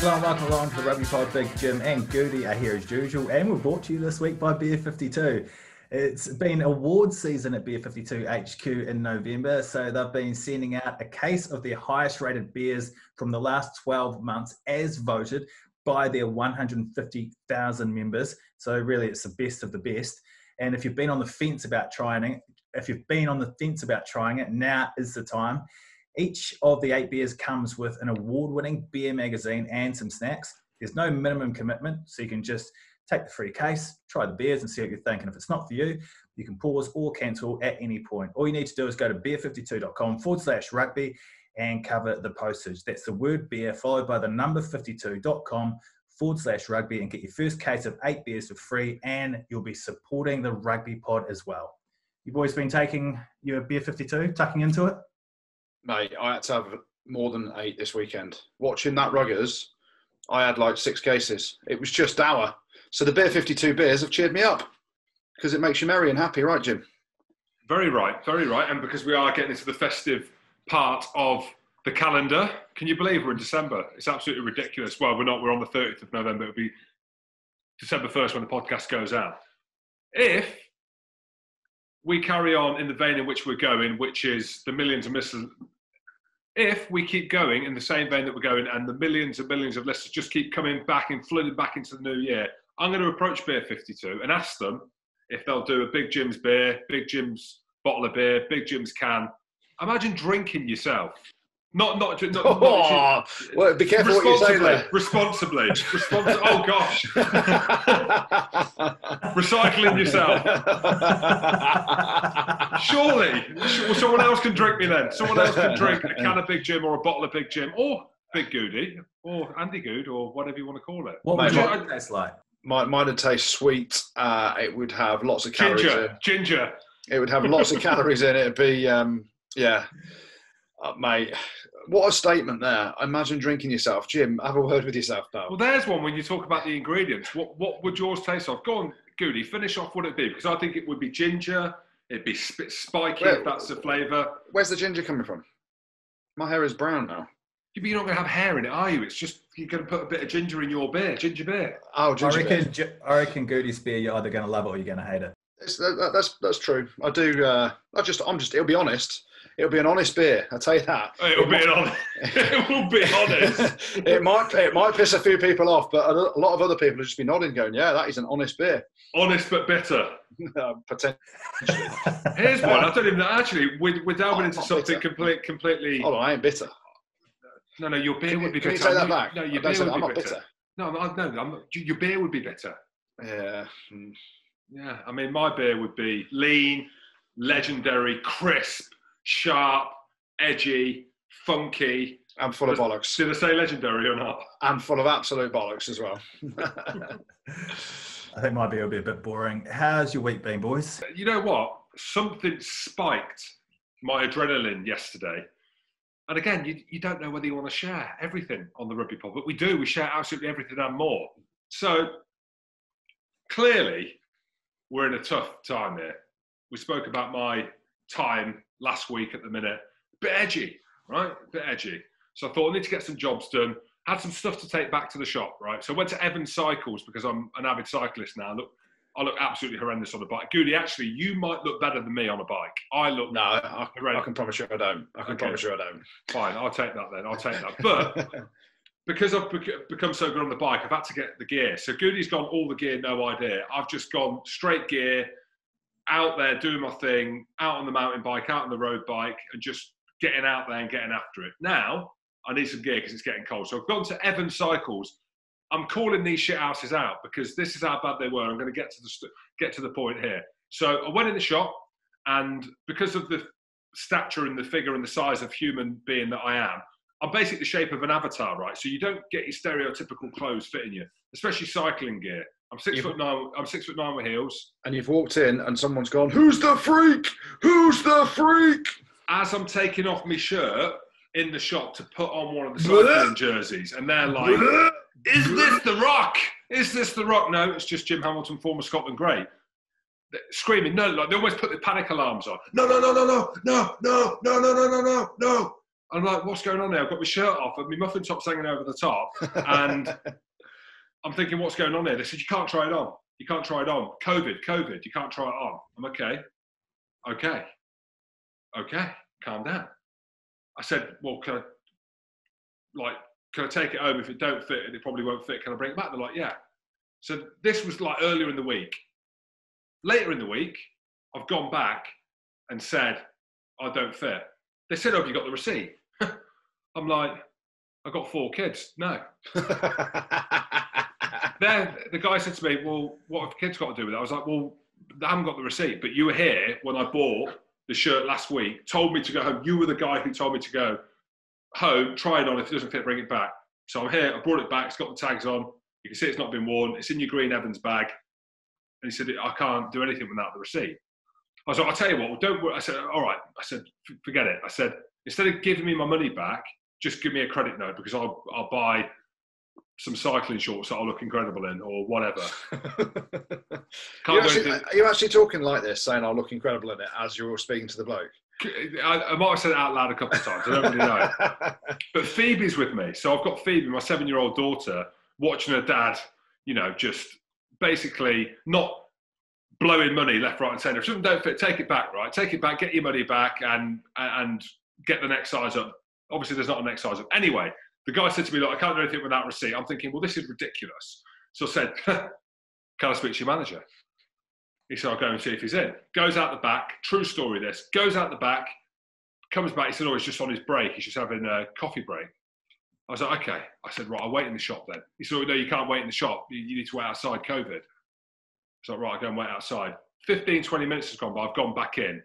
Hello and welcome along to the Rugby Pod. Big Jim and Goody are here as usual, and we're brought to you this week by Beer 52. It's been awards season at Beer 52 HQ in November, so they've been sending out a case of their highest rated beers from the last 12 months as voted by their 150,000 members. So really it's the best of the best. And if you've been on the fence about trying it, now is the time. Each of the 8 beers comes with an award-winning beer magazine and some snacks. There's no minimum commitment, so you can just take the free case, try the beers and see what you think. And if it's not for you, you can pause or cancel at any point. All you need to do is go to beer52.com/rugby and cover the postage. That's the word beer followed by the number 52.com/rugby and get your first case of 8 beers for free, and you'll be supporting the Rugby Pod as well. You've always been taking your Beer 52, tucking into it? Mate, I had to have more than 8 this weekend. Watching that Ruggers, I had like 6 cases. It was just our. So the Beer 52 beers have cheered me up because it makes you merry and happy, right, Jim? Very right, very right. And because we are getting into the festive part of the calendar, can you believe we're in December? It's absolutely ridiculous. Well, we're not. We're on the 30th of November. It'll be December 1st when the podcast goes out. If we carry on in the vein in which we're going, which is the millions of missiles. If we keep going in the same vein that we're going and the millions and millions of listeners just keep coming back and flooding back into the new year, I'm going to approach Beer 52 and ask them if they'll do a Big Jim's beer, Big Jim's bottle of beer, Big Jim's can. Imagine drinking yourself. Well, be careful what you say there. Responsibly. Oh, gosh. Recycling yourself. Surely. Someone else can drink me then. Someone else can drink a can of Big Jim or a bottle of Big Jim or Big Goody or Andy Good or whatever you want to call it. What would it taste like? Mine would taste sweet. It would have lots of calories in. It would have lots of calories in it. It'd be, mate, what a statement there. Imagine drinking yourself. Jim, have a word with yourself, pal. Well, there's one when you talk about the ingredients. What would yours taste of? Go on, Goody, finish off what it'd be, because I think it would be ginger. It'd be spiky, if that's the flavour. Where's the ginger coming from? My hair is brown now. You're not going to have hair in it, are you? It's just you're going to put a bit of ginger in your beer. Ginger beer. Oh, ginger beer. I reckon Goody's beer, you're either going to love it or you're going to hate it. That's true. I do. It'll be honest. It'll be an honest beer. I tell you that. It will be honest. It might piss a few people off, but a lot of other people have just been nodding, going, "Yeah, that is an honest beer." Honest but bitter. Potentially. Here's one. I don't even know. Actually, we're delving into something completely. Oh, no, I ain't bitter. No, your beer would be bitter. Can you take that back? No, your beer would be bitter. No, your beer would be bitter. Yeah. Yeah, I mean, my beer would be lean, legendary, crisp, sharp, edgy, funky. And full of bollocks. Did I say legendary or not? And full of absolute bollocks as well. I think my beer would be a bit boring. How's your week been, boys? You know what? Something spiked my adrenaline yesterday. And again, you don't know whether you want to share everything on the Rugby Pod, but we do. We share absolutely everything and more. So, clearly, we're in a tough time here. We spoke about my time last week at the minute. Bit edgy, right? Bit edgy. So I thought I need to get some jobs done. Had some stuff to take back to the shop, right? So I went to Evans Cycles because I'm an avid cyclist now. I look absolutely horrendous on a bike. Goody, actually, you might look better than me on a bike. I can promise you I don't. Promise you I don't. Fine, I'll take that then. But because I've become so good on the bike, I've had to get the gear. So Goody's gone all the gear, no idea. I've just gone straight gear, out there doing my thing, out on the mountain bike, out on the road bike, and just getting out there and getting after it. Now, I need some gear because it's getting cold. So I've gone to Evans Cycles. I'm calling these shit houses out because this is how bad they were. I'm going to get to the point here. So I went in the shop, and because of the stature and the figure and the size of human being that I am, I'm basically the shape of an avatar, right? So you don't get your stereotypical clothes fitting you, especially cycling gear. I'm 6'9" with heels. And you've walked in and someone's gone, "Who's the freak? Who's the freak?" As I'm taking off my shirt in the shop to put on one of the cycling jerseys. And they're like, "Is this the Rock? Is this the Rock?" No, it's just Jim Hamilton, former Scotland great. Screaming, no, like they always put the panic alarms on. No, no, no, no, no, no, no, no, no, no, no, no, no. I'm like, what's going on there? I've got my shirt off and my muffin top's hanging over the top. And I'm thinking, what's going on there? They said, you can't try it on. You can't try it on. COVID, you can't try it on. I'm okay, calm down. I said, well, can I take it home? If it don't fit, and it probably won't fit, can I bring it back? They're like, yeah. So this was like earlier in the week. Later in the week, I've gone back and said, I don't fit. They said, oh, have you got the receipt? I'm like, I've got 4 kids. No. Then the guy said to me, well, what have the kids got to do with it? I was like, well, I haven't got the receipt, but you were here when I bought the shirt last week, told me to go home. You were the guy who told me to go home, try it on. If it doesn't fit, bring it back. So I'm here. I brought it back. It's got the tags on. You can see it's not been worn. It's in your green Evans bag. And he said, I can't do anything without the receipt. I was like, I'll tell you what, don't worry. I said, all right. I said, forget it. I said, instead of giving me my money back, just give me a credit note because I'll buy some cycling shorts that I'll look incredible in or whatever. Are you actually talking like this, saying I'll look incredible in it as you're speaking to the bloke? I might have said it out loud a couple of times. I don't really know. But Phoebe's with me. So I've got Phoebe, my 7-year-old daughter, watching her dad, you know, just basically not blowing money left, right and centre. If something don't fit, take it back, right? Take it back, get your money back and get the next size up. Obviously, there's not a next size up. Anyway, the guy said to me, look, I can't do anything without receipt. I'm thinking, well, this is ridiculous. So I said, can I speak to your manager? He said, I'll go and see if he's in. Goes out the back. True story, this. Goes out the back, comes back. He said, oh, he's just on his break. He's just having a coffee break. I was like, okay. I said, right, I'll wait in the shop then. He said, no, you can't wait in the shop. You need to wait outside COVID. So right, I'll go and wait outside. 15, 20 minutes has gone by. I've gone back in.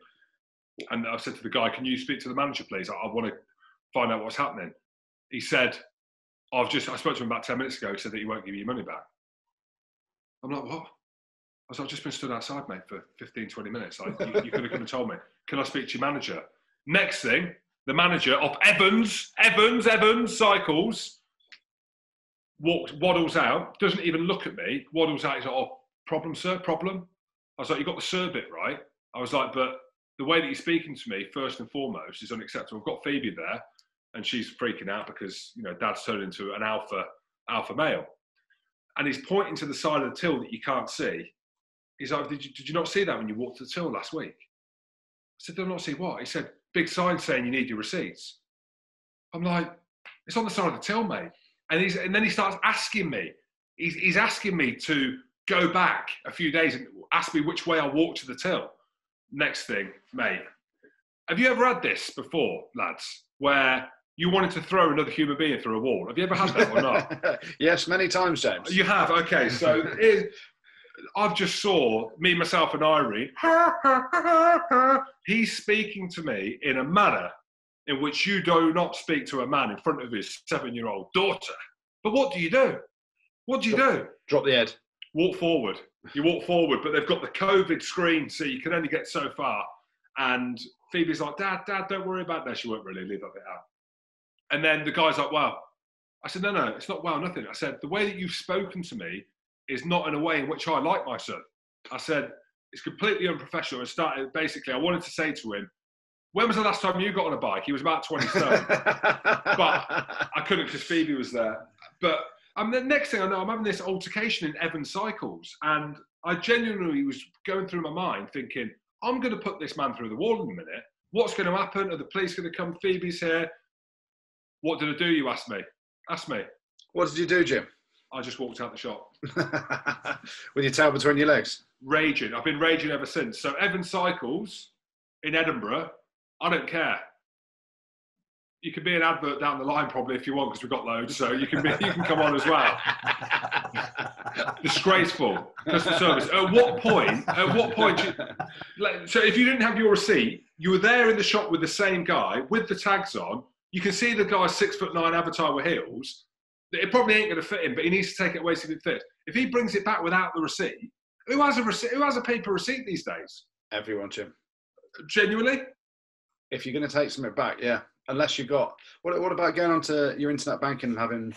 And I said to the guy, can you speak to the manager, please? I want to find out what's happening. He said, I spoke to him about 10 minutes ago. He said that he won't give you your money back. I'm like, what? I was like, I've just been stood outside, mate, for 15, 20 minutes. Like, you could have come and told me. Can I speak to your manager? Next thing, the manager of Evans Cycles, waddles out, doesn't even look at me, waddles out. He's like, oh, problem, sir, problem? I was like, you got the sir bit right. I was like, but the way that you're speaking to me, first and foremost, is unacceptable. I've got Phoebe there, and she's freaking out because, you know, dad's turned into an alpha male. And he's pointing to the side of the till that you can't see. He's like, did you not see that when you walked to the till last week? I said, did I not see what? He said, big sign saying you need your receipts. I'm like, it's on the side of the till, mate. And then he starts asking me. He's asking me to go back a few days and ask me which way I walked to the till. Next thing, mate, have you ever had this before, lads, where you wanted to throw another human being through a wall? Have you ever had that or not? Yes, many times, James. You have? Okay, so I've just saw me, myself and Irene. He's speaking to me in a manner in which you do not speak to a man in front of his 7-year-old daughter. But what do you do? Drop the head. Walk forward. You walk forward, but they've got the COVID screen, so you can only get so far. And Phoebe's like, Dad, don't worry about that. She won't really leave that bit out. And then the guy's like, wow. I said, no, it's not wow, nothing. I said, the way that you've spoken to me is not in a way in which I like myself. I said, it's completely unprofessional. And started, basically, I wanted to say to him, when was the last time you got on a bike? He was about 20 stone. But I couldn't because Phoebe was there. But the next thing I know, I'm having this altercation in Evans Cycles. And I genuinely was going through my mind thinking, I'm going to put this man through the wall in a minute. What's going to happen? Are the police going to come? Phoebe's here. What did I do, you asked me? What did you do, Jim? I just walked out the shop. With your tail between your legs? Raging. I've been raging ever since. So Evans Cycles in Edinburgh, I don't care. You can be an advert down the line probably if you want because we've got loads. So you can come on as well. Disgraceful customer service. At what point? So if you didn't have your receipt, you were there in the shop with the same guy with the tags on. You can see the guy's 6'9" avatar with heels. It probably ain't going to fit him, but he needs to take it away so it fits. If he brings it back without the receipt, who has a receipt? Who has a paper receipt these days? Everyone, Jim. Genuinely. If you're going to take something back, yeah. Unless you've got... What about going onto your internet banking and having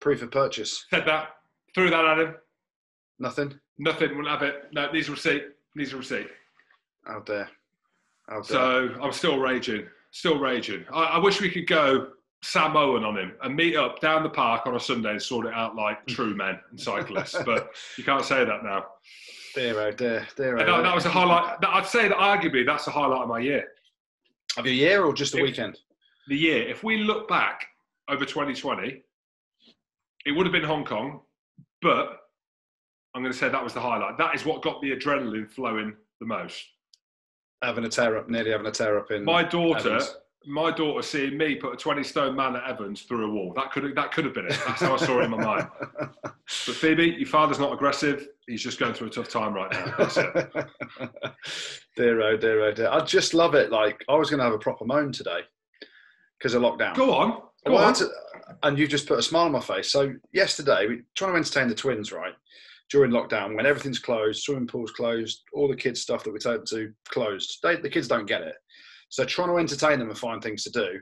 proof of purchase? Said that. Threw that at him. Nothing. Wouldn't have it. No, needs a receipt. How dare. So, I'm still raging. still raging. I wish we could go Sam Owen on him and meet up down the park on a Sunday and sort it out like true men and cyclists. But you can't say that now. Dear, oh dear, dear. And that was a highlight. I'd say that arguably that's the highlight of my year. Of your year or just the weekend? The year. If we look back over 2020, it would have been Hong Kong, but I'm going to say that was the highlight. That is what got the adrenaline flowing the most. Having a tear up, nearly having a tear up in Evans. My daughter seeing me put a 20-stone man at Evans through a wall. That could have been it. That's how I saw it in my mind. But Phoebe, your father's not aggressive. He's just going through a tough time right now. That's it. Dear, oh dear, oh dear. I just love it. Like, I was going to have a proper moan today because of lockdown. Go on. Go on. And you just put a smile on my face. So yesterday, we were trying to entertain the twins, right? During lockdown, when everything's closed, swimming pools closed, all the kids' stuff that we take them to closed. The kids don't get it. So trying to entertain them and find things to do.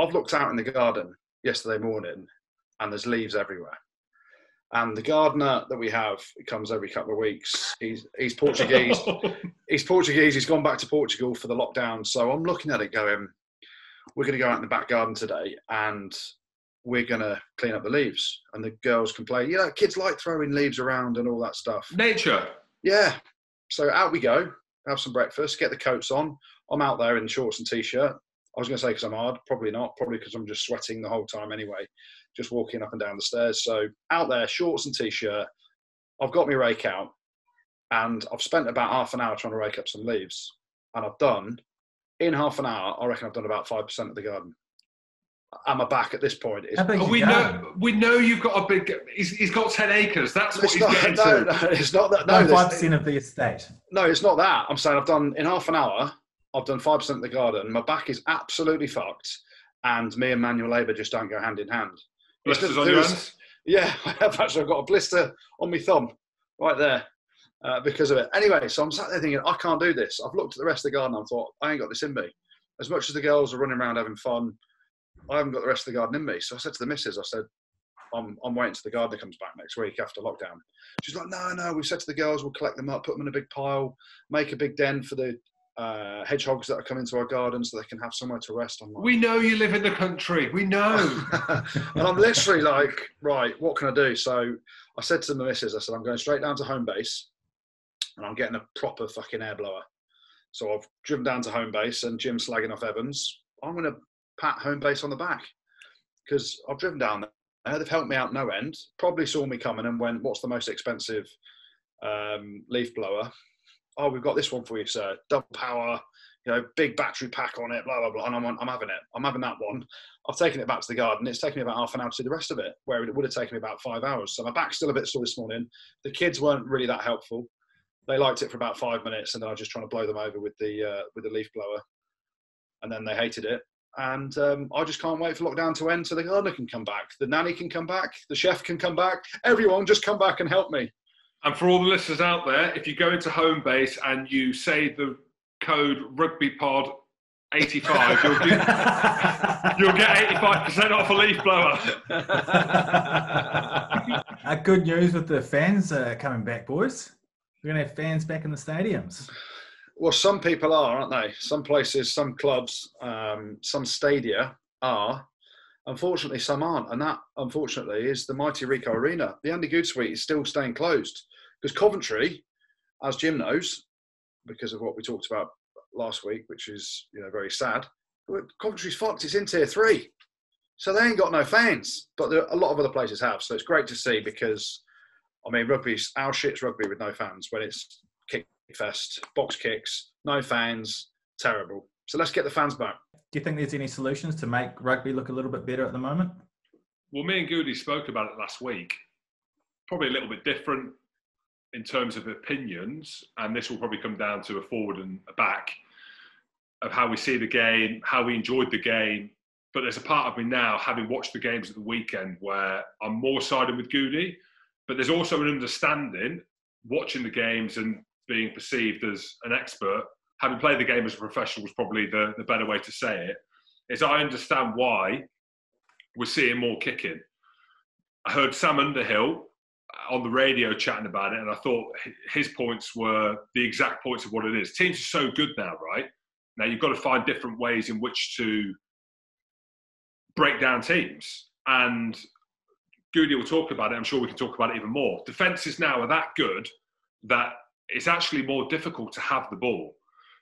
I've looked out in the garden yesterday morning and there's leaves everywhere. And the gardener that we have, it comes every couple of weeks. He's Portuguese. He's gone back to Portugal for the lockdown. So I'm looking at it going, we're going to go out in the back garden today and we're going to clean up the leaves. And the girls complain, you know, kids like throwing leaves around and all that stuff. Nature. Yeah. So out we go, have some breakfast, get the coats on. I'm out there in shorts and T-shirt. I was going to say because I'm hard, probably not, probably because I'm just sweating the whole time anyway, just walking up and down the stairs. So out there, shorts and T-shirt, I've got my rake out and I've spent about half an hour trying to rake up some leaves. And I've done, in half an hour, I reckon I've done about 5% of the garden. And my back at this point is... We know you've got a big... He's got 10 acres. That's what he's getting to. No, it's not that. No, 5% of the estate. No, it's not that. I'm saying I've done, in half an hour, I've done 5% of the garden. My back is absolutely fucked. And me and manual labour just don't go hand in hand. Blisters on your hands? Yeah, I've actually got a blister on my thumb right there because of it. Anyway, so I'm sat there thinking, I can't do this. I've looked at the rest of the garden and thought, I ain't got this in me. As much as the girls are running around having fun, I haven't got the rest of the garden in me. So I said to the missus, I said, I'm waiting till the gardener comes back next week after lockdown. She's like, no, we've said to the girls, we'll collect them up, put them in a big pile, make a big den for the hedgehogs that are coming to our garden so they can have somewhere to rest. I'm like, we know you live in the country. We know. And I'm literally like, right, what can I do? So I said to the missus, I said, I'm going straight down to Home Base and I'm getting a proper fucking air blower. So I've driven down to Home Base and Jim's slagging off Evans. I'm going to pat Home Base on the back because I've driven down there. They've helped me out no end. Probably saw me coming and went, what's the most expensive leaf blower? Oh, we've got this one for you, sir. Double power, you know, big battery pack on it, blah, blah, blah. And I'm having it. I'm having that one. I've taken it back to the garden. It's taken me about half an hour to do the rest of it, where it would have taken me about 5 hours. So my back's still a bit sore this morning. The kids weren't really that helpful. They liked it for about 5 minutes and then I was just trying to blow them over with the leaf blower. And then they hated it. And I just can't wait for lockdown to end so the gardener can come back, the nanny can come back, the chef can come back, everyone just come back and help me. And for all the listeners out there, if you go into Home Base and you say the code RugbyPod85, you'll get 85% off a leaf blower. Good news with the fans coming back, boys. We're going to have fans back in the stadiums. Well, some people are, aren't they? Some places, some clubs, some stadia are. Unfortunately, some aren't. And that, unfortunately, is the mighty Ricoh Arena. The Andy Goode Suite is still staying closed because Coventry, as Jim knows, because of what we talked about last week, which is, you know, very sad, Coventry's fucked. It's in Tier 3. So they ain't got no fans. But there, a lot of other places have. So it's great to see because, I mean, rugby's our shit's rugby with no fans when it's kicked. Fest, box kicks, no fans, terrible. So let's get the fans back. Do you think there's any solutions to make rugby look a little bit better at the moment? Well, me and Goody spoke about it last week. Probably a little bit different in terms of opinions, and this will probably come down to a forward and a back of how we see the game, how we enjoyed the game. But there's a part of me now, having watched the games at the weekend, where I'm more siding with Goody, but there's also an understanding watching the games and being perceived as an expert, having played the game as a professional was probably the better way to say it, is I understand why we're seeing more kicking. I heard Sam Underhill on the radio chatting about it and I thought his points were the exact points of what it is. Teams are so good now, right? Now, you've got to find different ways in which to break down teams. And Goody will talk about it. I'm sure we can talk about it even more. Defences now are that good that it's actually more difficult to have the ball.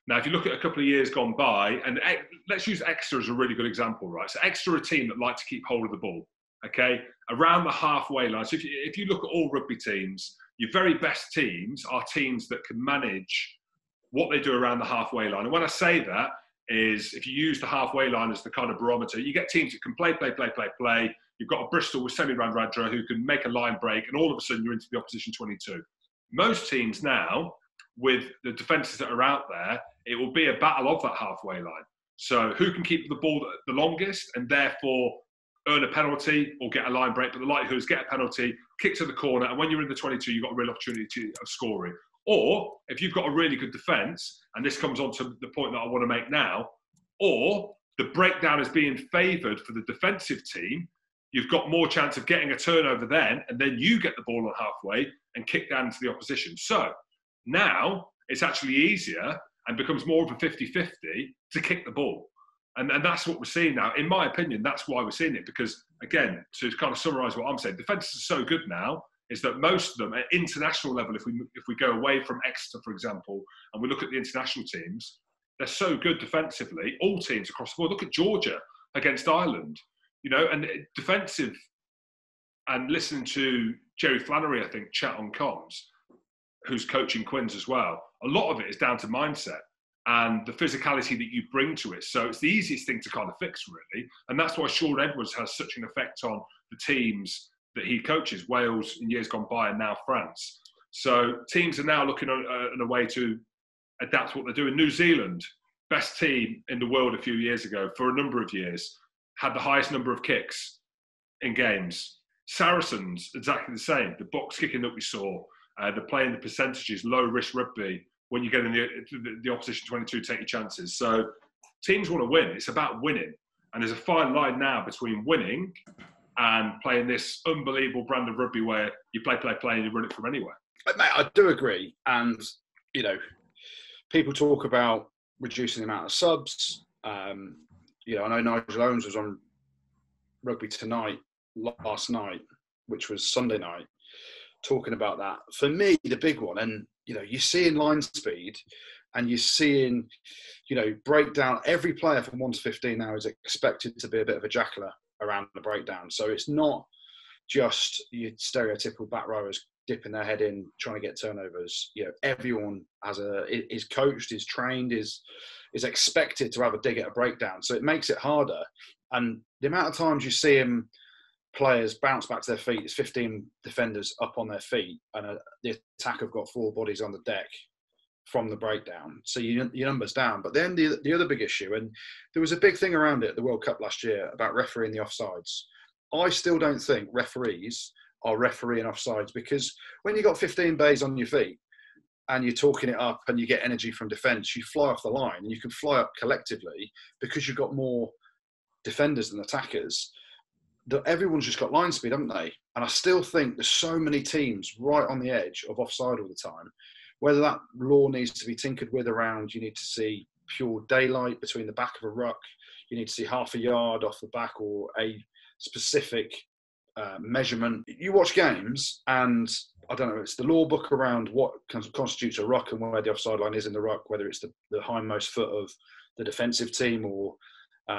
Now, if you look at a couple of years gone by, and let's use Exeter as a really good example, right? So Exeter are a team that like to keep hold of the ball, okay? Around the halfway line. So if you look at all rugby teams, your very best teams are teams that can manage what they do around the halfway line. And when I say that is, if you use the halfway line as the kind of barometer, you get teams that can play. You've got a Bristol with Semi Randrandra who can make a line break, and all of a sudden you're into the opposition 22. Most teams now, with the defences that are out there, it will be a battle of that halfway line. So who can keep the ball the longest and therefore earn a penalty or get a line break? But the likelihood is get a penalty, kick to the corner, and when you're in the 22, you've got a real opportunity of scoring. Or if you've got a really good defence, and this comes on to the point that I want to make now, or the breakdown is being favoured for the defensive team, you've got more chance of getting a turnover then, and then you get the ball on halfway and kick down into the opposition. So now it's actually easier and becomes more of a 50-50 to kick the ball. And that's what we're seeing now. In my opinion, that's why we're seeing it. Because, again, to kind of summarise what I'm saying, defences are so good now is that most of them at international level, if we go away from Exeter, for example, and we look at the international teams, they're so good defensively, all teams across the board. Look at Georgia against Ireland, you know, and defensive, and listening to Jerry Flannery, I think, chat on comms, who's coaching Quins as well, a lot of it is down to mindset and the physicality that you bring to it. So it's the easiest thing to kind of fix, really. And that's why Sean Edwards has such an effect on the teams that he coaches, Wales in years gone by and now France. So teams are now looking at a way to adapt what they're doing. New Zealand, best team in the world a few years ago, for a number of years, had the highest number of kicks in games. Saracens, exactly the same. The box kicking that we saw, they're playing the percentages, low-risk rugby. When you get in the opposition 22, take your chances. So teams want to win. It's about winning. And there's a fine line now between winning and playing this unbelievable brand of rugby where you play, and you run it from anywhere. Mate, I do agree. And, you know, people talk about reducing the amount of subs. You know, I know Nigel Owens was on Rugby Tonight last night, which was Sunday night, talking about that. For me, the big one, and, you know, you're seeing line speed and you're seeing, you know, breakdown. Every player from 1 to 15 now is expected to be a bit of a jackler around the breakdown. So it's not just your stereotypical back rowers dipping their head in, trying to get turnovers. You know, everyone is coached, is trained, is expected to have a dig at a breakdown. So it makes it harder. And the amount of times you see him, players bounce back to their feet, it's 15 defenders up on their feet, and the attack have got 4 bodies on the deck from the breakdown. So your number's down. But then the other big issue, and there was a big thing around it at the World Cup last year about refereeing the offsides. I still don't think referees are refereeing offsides, because when you've got 15 bays on your feet and you're talking it up and you get energy from defence, you fly off the line and you can fly up collectively because you've got more defenders than attackers. Everyone's just got line speed, haven't they? And I still think there's so many teams right on the edge of offside all the time. Whether that law needs to be tinkered with around, you need to see pure daylight between the back of a ruck, you need to see half a yard off the back or a specific measurement. You watch games and, I don't know, it's the law book around what constitutes a ruck and where the offside line is in the ruck, whether it's the hindmost foot of the defensive team or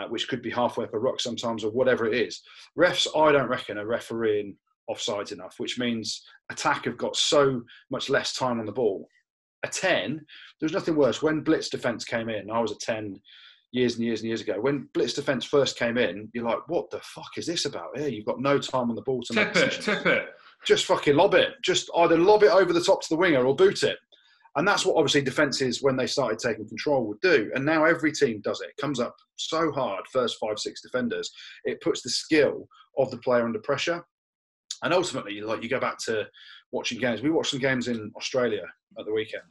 which could be halfway up a ruck sometimes, or whatever it is. Refs, I don't reckon, are refereeing offsides enough, which means attack have got so much less time on the ball. A 10, there's nothing worse. When blitz defence came in, I was a 10 years and years and years ago. When blitz defence first came in, you're like, what the fuck is this about here? You've got no time on the ball to make decisions. Tip it. Just fucking lob it. Just either lob it over the top to the winger or boot it. And that's what obviously defences, when they started taking control, would do. And now every team does it. It comes up so hard, first 5-6 defenders. It puts the skill of the player under pressure. And ultimately, like, you go back to watching games. We watched some games in Australia at the weekend.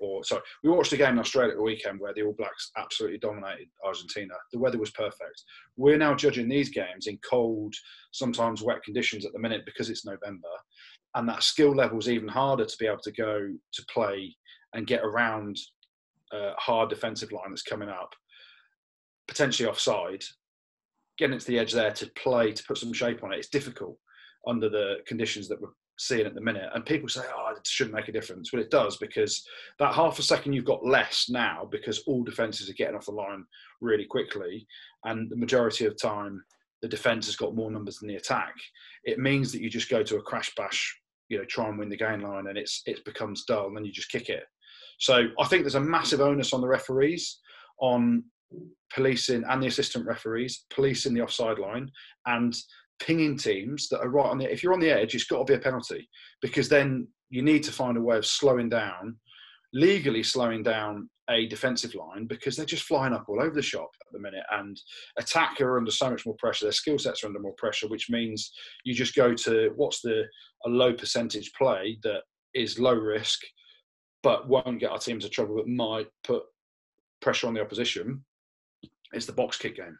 We watched a game in Australia at the weekend where the All Blacks absolutely dominated Argentina. The weather was perfect. We're now judging these games in cold, sometimes wet conditions at the minute because it's November. And that skill level is even harder to be able to go to play and get around hard defensive line that's coming up, potentially offside, getting to the edge there to play, to put some shape on it. It's difficult under the conditions that we're seeing at the minute. And people say, oh, it shouldn't make a difference. Well, it does, because that half a second you've got less now, because all defences are getting off the line really quickly. And the majority of time, the defence has got more numbers than the attack. It means that you just go to a crash bash, you know, try and win the game line, and it becomes dull, and then you just kick it. So I think there's a massive onus on the referees, on policing and the assistant referees, policing the offside line and pinging teams that are right on the edge. If you're on the edge, it's got to be a penalty, because then you need to find a way of slowing down, legally slowing down a defensive line, because they're just flying up all over the shop at the minute, and attack are under so much more pressure, their skill sets are under more pressure, which means you just go to what's a low percentage play that is low risk but won't get our team into trouble, but might put pressure on the opposition. It's the box kick game,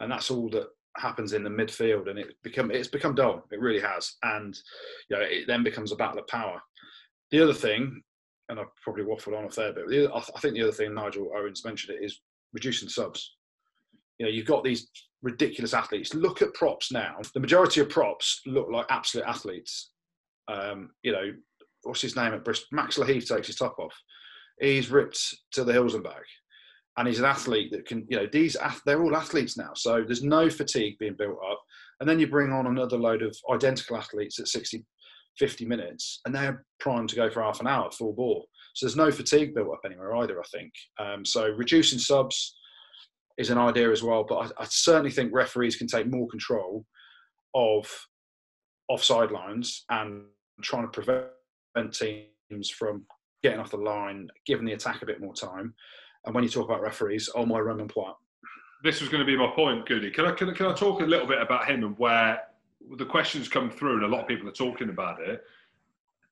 and that's all that happens in the midfield, and it's become dull. It really has, and you know, it then becomes a battle of power. The other thing, and I've probably waffled on a fair bit, but I think the other thing Nigel Owens mentioned it is reducing subs. You know, you've got these ridiculous athletes. Look at props now. The majority of props look like absolute athletes. You know, what's his name at Bristol? Max Laheath takes his top off. He's ripped to the hills and back. And he's an athlete that can, you know, they're all athletes now. So there's no fatigue being built up. And then you bring on another load of identical athletes at 60, 50 minutes, and they're primed to go for half an hour at full ball. So there's no fatigue built up anywhere either, I think. So reducing subs is an idea as well. But I certainly think referees can take more control of offside lines and trying to prevent teams from getting off the line, giving the attack a bit more time. And when you talk about referees, oh my, Romain Poite. This was going to be my point, Goody. Can I talk a little bit about him and where the questions come through, and a lot of people are talking about it.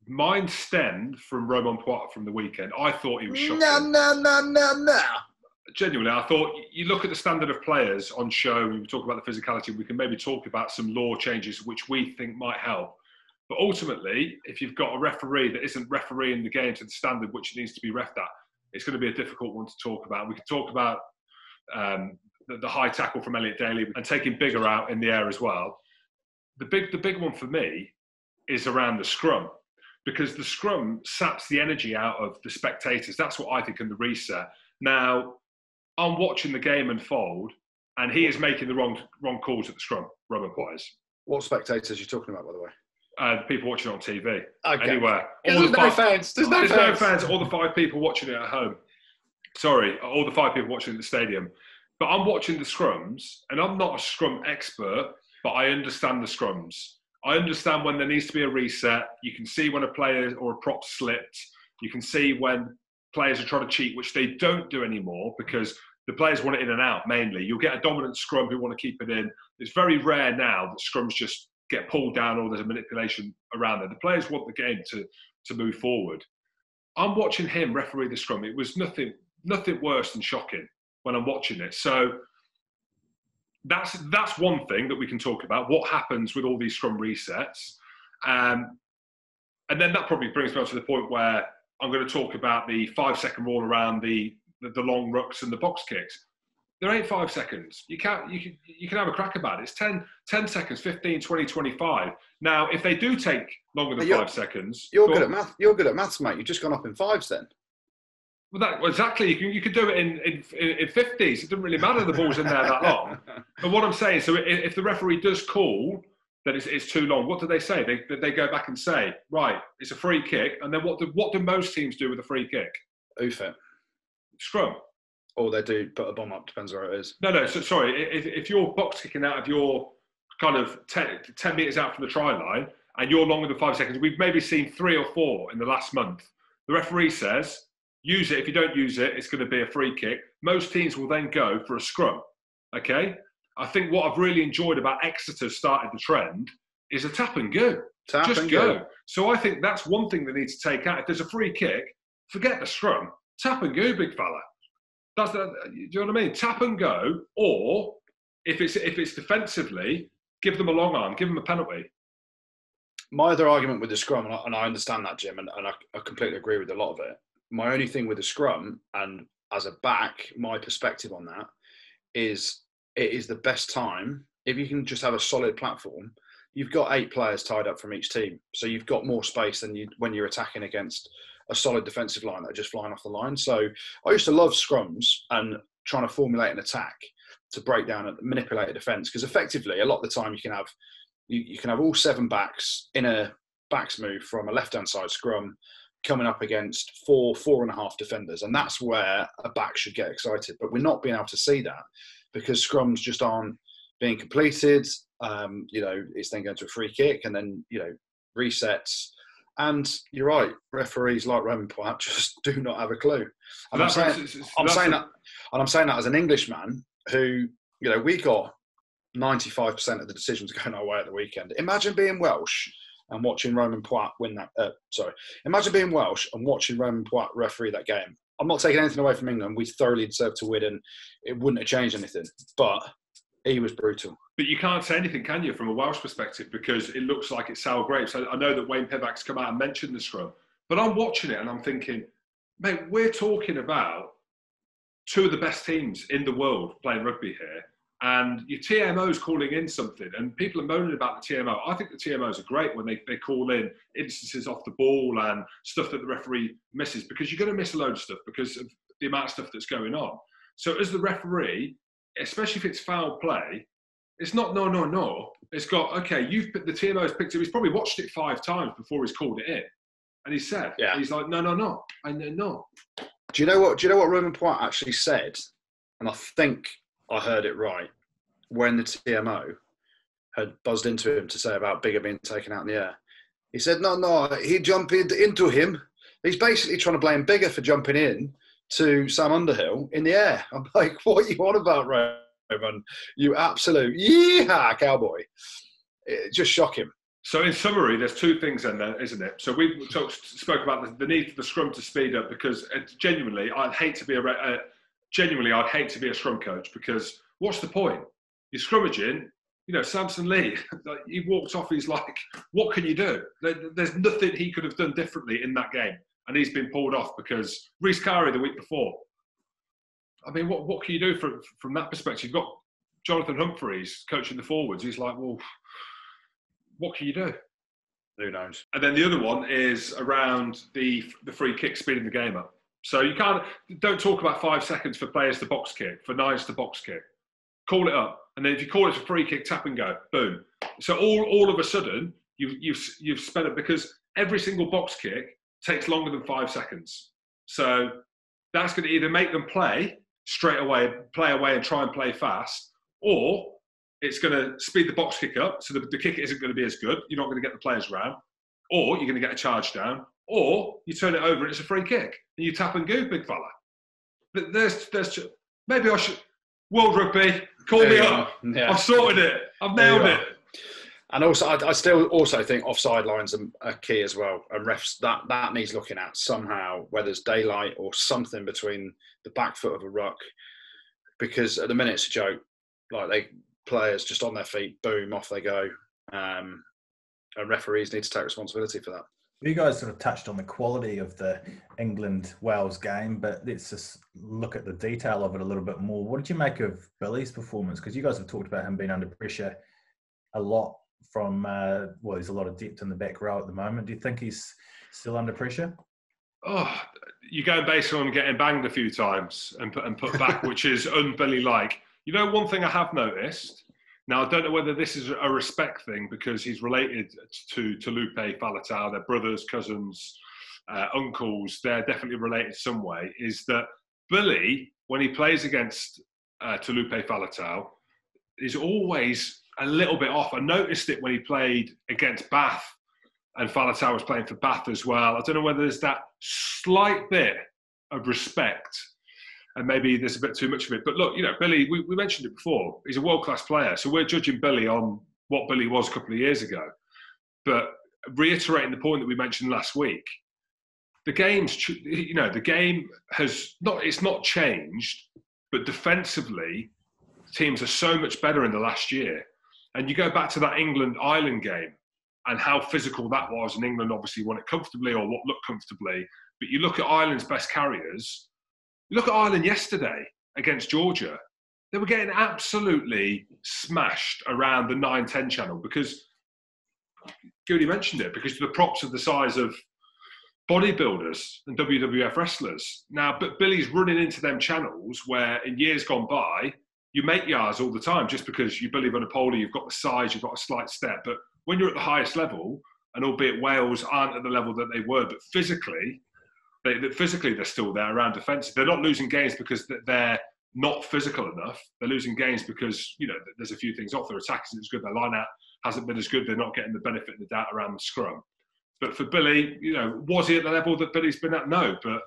Mine stemmed from Romain Poite from the weekend. I thought he was shocking. No. Genuinely, I thought, you look at the standard of players on show, we talk about the physicality, we can maybe talk about some law changes which we think might help. But ultimately, if you've got a referee that isn't refereeing the game to the standard which it needs to be reffed at, it's going to be a difficult one to talk about. We could talk about the high tackle from Elliot Daly and taking Bigger out in the air as well. The big one for me is around the scrum, because the scrum saps the energy out of the spectators. That's what I think in the reset. Now, I'm watching the game unfold, and he is making the wrong calls at the scrum, Romain Poite. What spectators are you talking about, by the way? The people watching it on TV. Okay. Anywhere. There's no fans. All the five people watching it at home. Sorry, all the five people watching it at the stadium. But I'm watching the scrums, and I'm not a scrum expert, but I understand the scrums. I understand when there needs to be a reset. You can see when a player or a prop slipped. You can see when players are trying to cheat, which they don't do anymore, because the players want it in and out, mainly. You'll get a dominant scrum who want to keep it in. It's very rare now that scrums just get pulled down or there's a manipulation around it. The players want the game to move forward. I'm watching him referee the scrum. It was nothing worse than shocking when I'm watching it. So that's one thing that we can talk about, what happens with all these scrum resets. And then that probably brings me on to the point where I'm going to talk about the 5-second rule around the long rucks and the box kicks. There ain't 5 seconds. You can have a crack about it. It's 10 seconds, 15, 20, 25. Now, if they do take longer than 5 seconds... You're good at maths, mate. You've just gone up in fives then. Well, exactly. You can do it in 50s. It doesn't really matter. The ball's in there that long. But what I'm saying, so if the referee does call that it's too long, what do they say? They go back and say, right, it's a free kick. And then what do most teams do with a free kick? Oof it. Scrum. Or they do put a bomb up, depends where it is. No, so, sorry. If you're box kicking out of your kind of 10 metres out from the try line and you're longer than 5 seconds, we've maybe seen 3 or 4 in the last month. The referee says, use it. If you don't use it, it's going to be a free kick. Most teams will then go for a scrum. Okay? I think what I've really enjoyed about Exeter started the trend is a tap and go. Just go. So I think that's one thing they need to take out. If there's a free kick, forget the scrum. Tap and go, big fella. Do you know what I mean? Tap and go, or if it's defensively, give them a long arm, give them a penalty. My other argument with the scrum, and I understand that, Jim, and I completely agree with a lot of it, my only thing with the scrum, and as a back, my perspective on that is it is the best time. If you can just have a solid platform, you've got 8 players tied up from each team. So you've got more space than you when you're attacking against a solid defensive line that are just flying off the line. So I used to love scrums and trying to formulate an attack to break down and manipulate a defence, because effectively a lot of the time you can have all 7 backs in a backs move from a left-hand side scrum coming up against 4.5 defenders, and that's where a back should get excited. But we're not being able to see that because scrums just aren't being completed. It's then going to a free kick and then, resets. And you're right, referees like Romain Poite just do not have a clue. And I'm saying that as an Englishman who, we got 95% of the decisions going our way at the weekend. Imagine being Welsh and watching Romain Poite win that. Imagine being Welsh and watching Romain Poite referee that game. I'm not taking anything away from England. We thoroughly deserved to win, and it wouldn't have changed anything. But he was brutal. But you can't say anything, can you, from a Welsh perspective, because it looks like it's sour grapes. I know that Wayne Pebback's come out and mentioned the scrum, but I'm watching it and I'm thinking, mate, we're talking about two of the best teams in the world playing rugby here, and your TMO's calling in something, and people are moaning about the TMO. I think the TMOs are great when they call in instances off the ball and stuff that the referee misses, because you're going to miss a load of stuff because of the amount of stuff that's going on. So as the referee, especially if it's foul play, it's not no. It's got, okay, the TMO's picked it. He's probably watched it 5 times before he's called it in. And he said, yeah. He's like, no. And then no. Do you know what Romain Poite actually said? And I think I heard it right. When the TMO had buzzed into him to say about Biggar being taken out in the air, he said, no, he jumped into him. He's basically trying to blame Biggar for jumping in to Sam Underhill in the air. I'm like, what are you on about, Roman? You absolute yeehaw cowboy. It just shock him. So in summary, there's 2 things in there, isn't it? So we've spoke about the need for the scrum to speed up, because genuinely, I'd hate to be a scrum coach, because what's the point? You're scrummaging, Samson Lee, he walked off, he's like, what can you do? There's nothing he could have done differently in that game. And he's been pulled off because Reece Carey the week before. I mean, what can you do from that perspective? You've got Jonathan Humphreys coaching the forwards. He's like, well, what can you do? Who knows? And then the other one is around the free kick, speeding the game up. So you don't talk about 5 seconds for players to box kick, for nines to box kick. Call it up. And then if you call it for free kick, tap and go, boom. So all of a sudden, you've spent it, because every single box kick takes longer than 5 seconds. So that's going to either make them play straight away, play away and try and play fast, or it's going to speed the box kick up, so the kick isn't going to be as good, you're not going to get the players round, or you're going to get a charge down, or you turn it over and it's a free kick, and you tap and go, big fella. But there's maybe I should, World Rugby, call me up, yeah. I've sorted it, I've nailed it. And also, I still also think offside lines are key as well. And refs, that needs looking at somehow, whether it's daylight or something between the back foot of a ruck. Because at the minute it's a joke. Like, players just on their feet, boom, off they go. And referees need to take responsibility for that. You guys sort of touched on the quality of the England-Wales game, but let's just look at the detail of it a little bit more. What did you make of Billy's performance? Because you guys have talked about him being under pressure a lot. There's a lot of depth in the back row at the moment. Do you think he's still under pressure? Oh, you go based on getting banged a few times and put back, which is un-Billy-like. One thing I have noticed, now I don't know whether this is a respect thing because he's related to Taulupe Faletau, they're brothers, cousins, uncles, they're definitely related some way, is that Billy, when he plays against Taulupe Faletau, is always a little bit off. I noticed it when he played against Bath, and Faletau was playing for Bath as well. I don't know whether there's that slight bit of respect, and maybe there's a bit too much of it. But look, Billy, we mentioned it before, he's a world-class player. So we're judging Billy on what Billy was a couple of years ago. But reiterating the point that we mentioned last week, the game has not, it's not changed, but defensively, teams are so much better in the last year. And you go back to that England-Ireland game, and how physical that was. And England obviously won it comfortably, or what looked comfortably. But you look at Ireland's best carriers. Look at Ireland yesterday against Georgia. They were getting absolutely smashed around the 9-10 channel because, Goody mentioned it, because the props are the size of bodybuilders and WWF wrestlers. Now, but Billy's running into them channels where in years gone by, you make yards all the time just because you're Billy Vunipola, you've got the size, you've got a slight step. But when you're at the highest level, and albeit Wales aren't at the level that they were, but physically, they're still there around defensive. They're not losing games because they're not physical enough. They're losing games because, you know, there's a few things off. Their attack isn't as good. Their line-out hasn't been as good. They're not getting the benefit of the doubt around the scrum. But for Billy, you know, was he at the level that Billy's been at? No. But,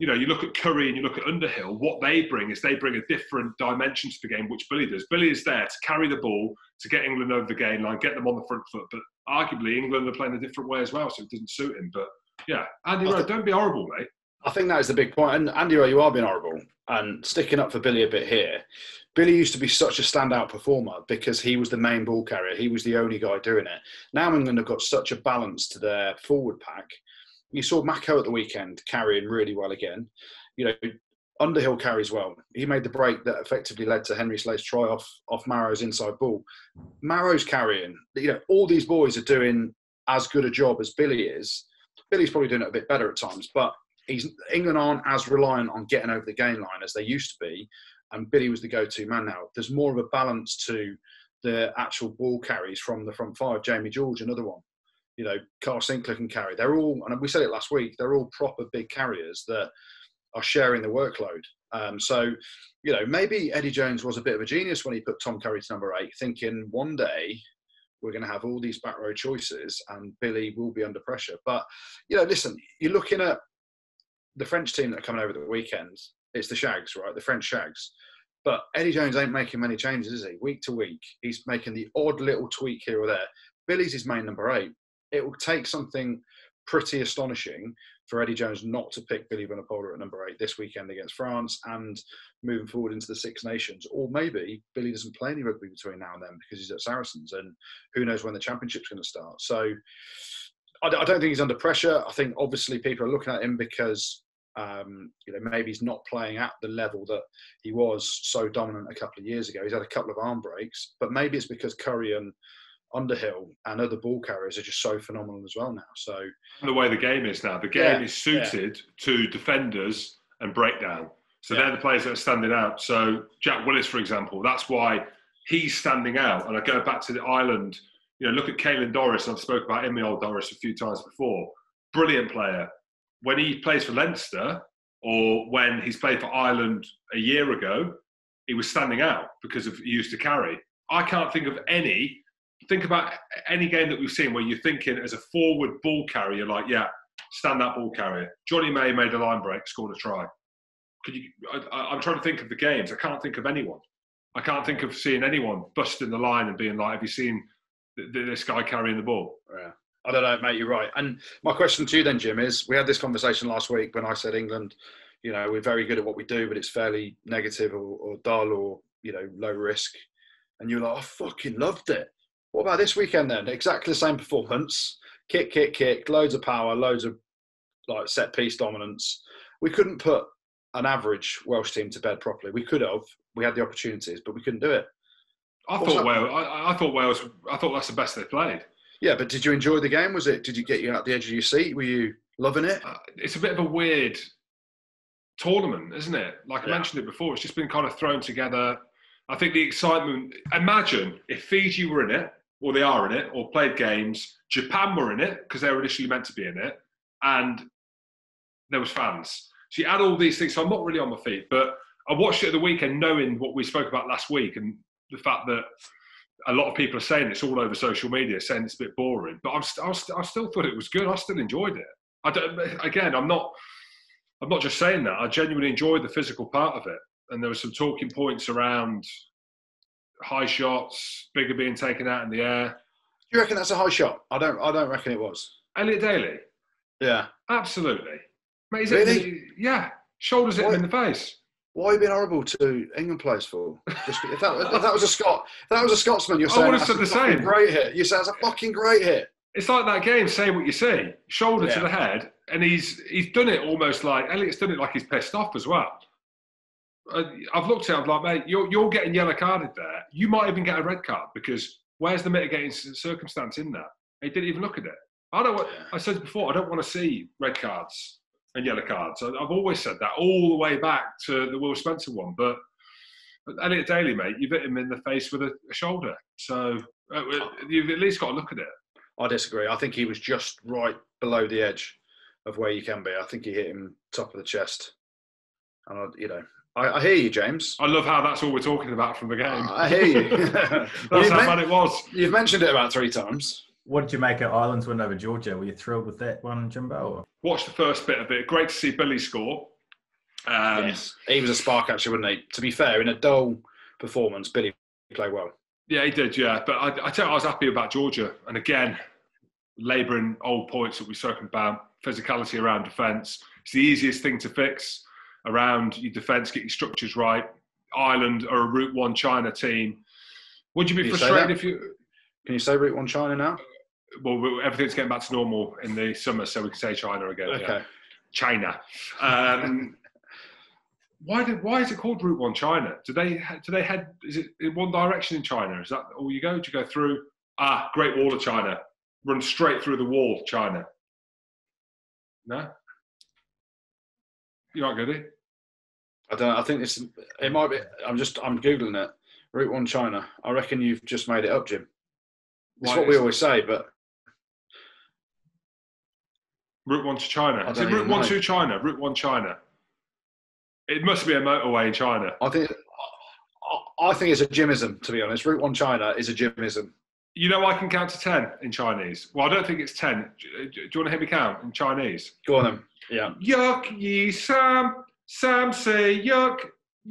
you know, you look at Curry and you look at Underhill, what they bring is they bring a different dimension to the game, which Billy does. Billy is there to carry the ball, to get England over the game line, get them on the front foot. But arguably, England are playing a different way as well, so it doesn't suit him. But, yeah, Andy Rowe, don't be horrible, mate. I think that is the big point. And Andy Rowe, you are being horrible. And sticking up for Billy a bit here. Billy used to be such a standout performer because he was the main ball carrier. He was the only guy doing it. Now England have got such a balance to their forward pack. You saw Mako at the weekend carrying really well again. You know, Underhill carries well. He made the break that effectively led to Henry Slade's try off Marrow's inside ball. Marrow's carrying. You know, all these boys are doing as good a job as Billy is. Billy's probably doing it a bit better at times, but England aren't as reliant on getting over the game line as they used to be, and Billy was the go-to man now. There's more of a balance to the actual ball carries from the front five. Jamie George, another one. You know, Carl Sinclair can carry. They're all, and we said it last week, they're all proper big carriers that are sharing the workload. So, you know, maybe Eddie Jones was a bit of a genius when he put Tom Curry to number 8, thinking one day we're going to have all these back row choices and Billy will be under pressure. But, you know, listen, you're looking at the French team that are coming over the weekend. It's the Shags, right? The French Shags. But Eddie Jones ain't making many changes, is he? Week to week, he's making the odd little tweak here or there. Billy's his main number 8. It will take something pretty astonishing for Eddie Jones not to pick Billy Vunipola at number 8 this weekend against France and moving forward into the Six Nations. Or maybe Billy doesn't play any rugby between now and then because he's at Saracens, and who knows when the championship's going to start. So I don't think he's under pressure. I think obviously people are looking at him because you know, maybe he's not playing at the level that he was so dominant a couple of years ago. He's had a couple of arm breaks, but maybe it's because Curry and Underhill and other ball carriers are just so phenomenal as well now. So and the way the game is now, the game is suited to defenders and breakdown. So they're the players that are standing out. So Jack Willis, for example, that's why he's standing out. And I go back to the Ireland, you know, look at Caelan Doris. I've spoken about Emile Doris a few times before. Brilliant player. When he plays for Leinster or when he's played for Ireland a year ago, he was standing out because of he used to carry. I can't think of any. Think about any game that we've seen where you're thinking as a forward ball carrier, like, yeah, stand that ball carrier. Johnny May made a line break, scored a try. I'm trying to think of the games. I can't think of anyone. I can't think of seeing anyone busting the line and being like, have you seen this guy carrying the ball? Yeah. I don't know, mate, you're right. And my question to you then, Jim, is we had this conversation last week when I said England, you know, we're very good at what we do, but it's fairly negative or dull or, you know, low risk. And you're like, I fucking loved it. What about this weekend then? Exactly the same performance. Kick, kick, kick, loads of power, loads of like set piece dominance. We couldn't put an average Welsh team to bed properly. We could have. We had the opportunities, but we couldn't do it. I thought that's the best they played. Yeah, but did you enjoy the game? Was it? Did you get you out the edge of your seat? Were you loving it? It's a bit of a weird tournament, isn't it? Like I mentioned it before, it's just been kind of thrown together. I think the excitement. Imagine if Fiji were in it, or they are in it, or played games. Japan were in it, because they were initially meant to be in it, and there was fans. So you add all these things, so I'm not really on my feet, but I watched it at the weekend knowing what we spoke about last week, and the fact that a lot of people are saying it's all over social media, saying it's a bit boring, but I still thought it was good. I still enjoyed it. I'm not just saying that. I genuinely enjoyed the physical part of it, and there were some talking points around high shots, Bigger being taken out in the air. Do you reckon that's a high shot? I don't reckon it was. Elliot Daly? Yeah. Absolutely. Mate, really? Yeah. Shoulders hit him in the face. Why are you being horrible to England players for? Just, if that was a Scotsman, you're saying I would have said the same. Great hit. You say that's a fucking great hit. It's like that game. Say what you see. Shoulder to the head, and he's done it almost like Elliot's done it like he's pissed off as well. I've looked at him like, mate, you're getting yellow carded there. You might even get a red card because where's the mitigating circumstance in that? He didn't even look at it. I said before, I don't want to see red cards and yellow cards. I've always said that all the way back to the Will Spencer one. But Elliot Daly, mate, you've hit him in the face with a shoulder. So you've at least got to look at it. I disagree. I think he was just right below the edge of where you can be. I think he hit him top of the chest. And, I hear you, James. I love how that's all we're talking about from the game. I hear you. That's how bad it was. You've mentioned it about three times. What did you make at Ireland's win over Georgia? Were you thrilled with that one, Jimbo? Watched the first bit of it. Great to see Billy score. Yes. He was a spark, actually, wasn't he? To be fair, in a dull performance, Billy played well. Yeah, he did, yeah. But I was happy about Georgia. And again, labouring old points that we've spoken about. Physicality around defence. It's the easiest thing to fix. Around your defence, get your structures right. Ireland are a Route 1 China team. Would you be frustrated if you... Can you say Route 1 China now? Well, everything's getting back to normal in the summer, so we can say China again. Okay. Yeah. China. Why is it called Route 1 China? Do they head... Is it in one direction in China? Is that all you go? Do you go through... Great Wall of China. Run straight through the wall, China. No? You aren't good, eh? I don't know. I think it might be... I'm Googling it. Route 1 China. I reckon you've just made it up, Jim. It's what we always say, but... Route 1 to China. Is it Route 1 to China? Route 1 China. It must be a motorway in China. I think it's a gymism, to be honest. Route 1 China is a gymism. You know I can count to 10 in Chinese. Well, I don't think it's 10. Do you want to hear me count in Chinese? Go on then. Yeah. Yuck yi sam, sam say yuck.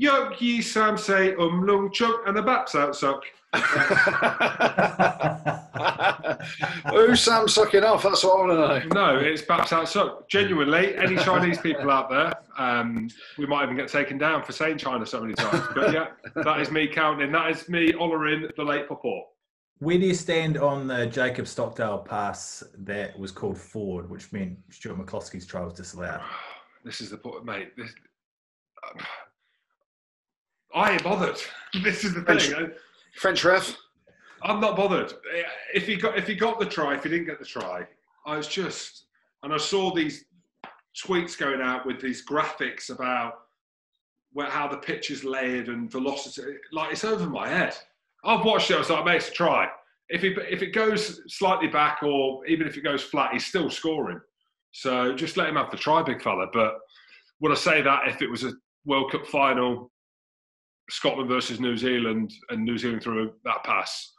Yuck yi sam say lung chuk and the baps out suck. Who's Sam sucking off? That's what I want to know. No, it's baps out suck. Genuinely, any Chinese people out there, we might even get taken down for saying China so many times. But yeah, that is me counting. That is me honouring the late Purport. Where do you stand on the Jacob Stockdale pass that was called forward, which meant Stuart McCloskey's trial was disallowed? This is the point, mate. I ain't bothered. This is the thing. French ref. I'm not bothered. If he got the try, if he didn't get the try, I saw these tweets going out with these graphics about how the pitch is layered and velocity. Like, it's over my head. I've watched it. I was like, mate, it's a try. If it goes slightly back or even if it goes flat, he's still scoring. So just let him have the try, big fella. But would I say that if it was a World Cup final? Scotland versus New Zealand and New Zealand threw that pass.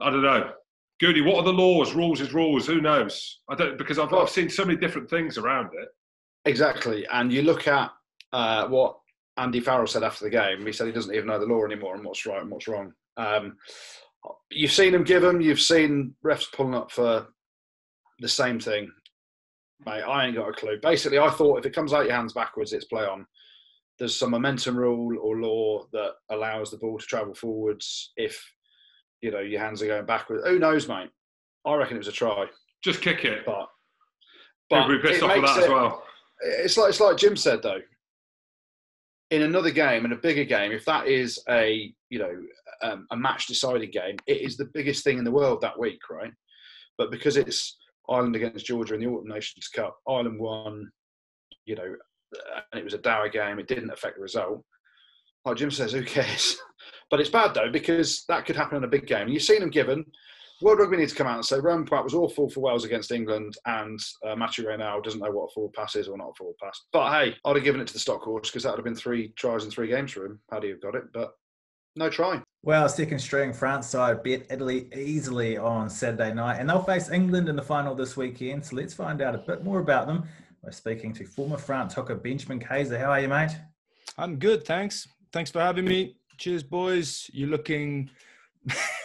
I don't know. Goody, what are the laws? Rules is rules. Who knows? I don't, because I've seen so many different things around it. Exactly. And you look at what Andy Farrell said after the game. He said he doesn't even know the law anymore and what's right and what's wrong. You've seen him give them. You've seen refs pulling up for the same thing. Mate, I ain't got a clue. Basically, I thought if it comes out your hands backwards, it's play on. There's some momentum rule or law that allows the ball to travel forwards if, your hands are going backwards. Who knows, mate? I reckon it was a try. Just kick it. But we'll be pissed off with that as well. It's like Jim said, though. In another game, in a bigger game, if that is a match-deciding game, it is the biggest thing in the world that week, right? But because it's Ireland against Georgia in the Autumn Nations Cup, Ireland won, and it was a dour game. It didn't affect the result. Like Jim says, who cares? But it's bad, though, because that could happen in a big game. And you've seen them given. World Rugby needs to come out and say, Romain Poite was awful for Wales against England and Mathieu Reynal doesn't know what a forward pass is or not a forward pass. But, hey, I'd have given it to the stock horse because that would have been 3 tries in 3 games for him. How do you have got it? But no try. Well, second-string France side beat Italy easily on Saturday night. And they'll face England in the final this weekend. So let's find out a bit more about them. We're speaking to former France hooker Benjamin Kayser. How are you, mate? I'm good, thanks. Thanks for having me. Cheers, boys. You're looking...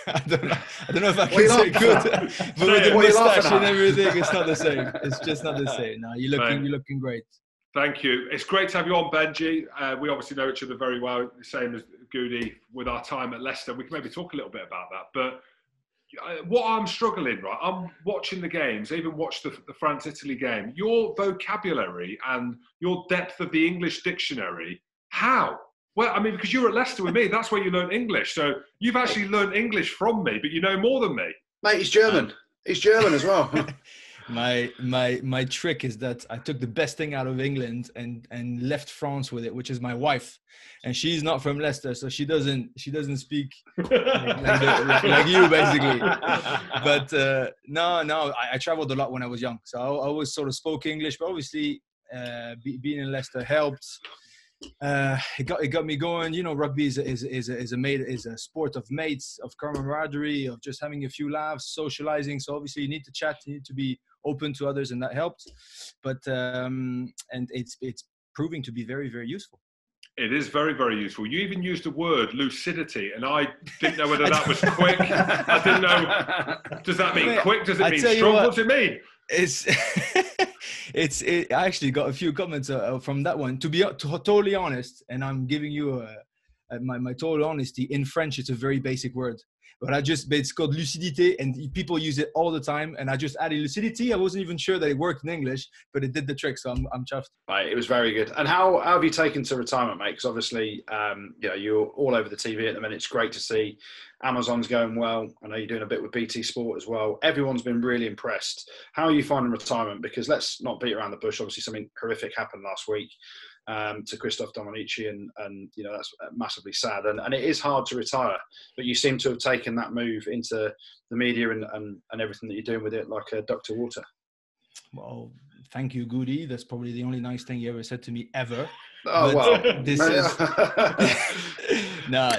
I don't know if I can say good. But with the moustache and everything, it's not the same. It's just not the same. No, you're looking great. Thank you. It's great to have you on, Benji. We obviously know each other very well, the same as Goody with our time at Leicester. We can maybe talk a little bit about that. But what I'm struggling, right, I'm watching the games, I even watched the France-Italy game. Your vocabulary and your depth of the English dictionary, how? Well, I mean, because you were at Leicester with me, that's where you learned English. So you've actually learned English from me, but you know more than me. Mate, he's German. He's German as well. My trick is that I took the best thing out of England and left France with it, which is my wife, and she's not from Leicester, so she doesn't speak like you basically. But I traveled a lot when I was young, so I always sort of spoke English. But obviously, being in Leicester helped. It got me going. You know, rugby is a sport of mates, of camaraderie, of just having a few laughs, socializing. So obviously, you need to chat, you need to be open to others, and that helped. But and it's proving to be very, very useful. It is very, very useful. You even used the word lucidity, and I didn't know whether that was quick. I didn't know. Does that mean quick? Does it mean strong? What does it mean? I actually got a few comments from that one. To be totally honest, and I'm giving you my total honesty, in French it's a very basic word. But it's called lucidité, and people use it all the time. And I just added lucidity. I wasn't even sure that it worked in English, but it did the trick. So I'm chuffed. Right, it was very good. And how have you taken to retirement, mate? Because obviously, you know, you're all over the TV at the minute. It's great to see. Amazon's going well. I know you're doing a bit with BT Sport as well. Everyone's been really impressed. How are you finding retirement? Because let's not beat around the bush. Obviously, something horrific happened last week to Christophe Dominici, and you know, that's massively sad. And it is hard to retire, but you seem to have taken that move into the media and everything that you're doing with it, like Dr. Water. Well, thank you, Goody. That's probably the only nice thing you ever said to me ever. Oh, but wow. This is... No.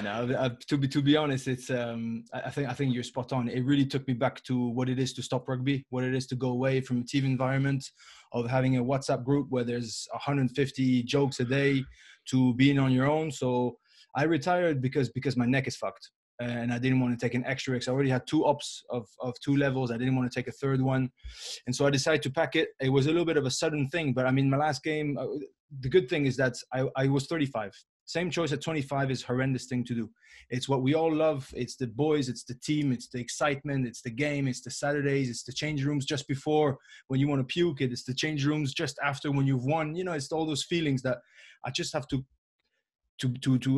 To be honest, it's. I think you're spot on. It really took me back to what it is to stop rugby, what it is to go away from a TV environment, of having a WhatsApp group where there's 150 jokes a day, to being on your own. So I retired because my neck is fucked, and I didn't want to take an extra X. I already had two ops of two levels. I didn't want to take a third one, and so I decided to pack it. It was a little bit of a sudden thing, but I mean, my last game. The good thing is that I was 35. Same choice at 25 is a horrendous thing to do. It's what we all love. It's the boys, it's the team, it's the excitement, it's the game, it's the Saturdays, it's the change rooms just before when you want to puke it, it's the change rooms just after when you've won. You know, it's all those feelings that I just have to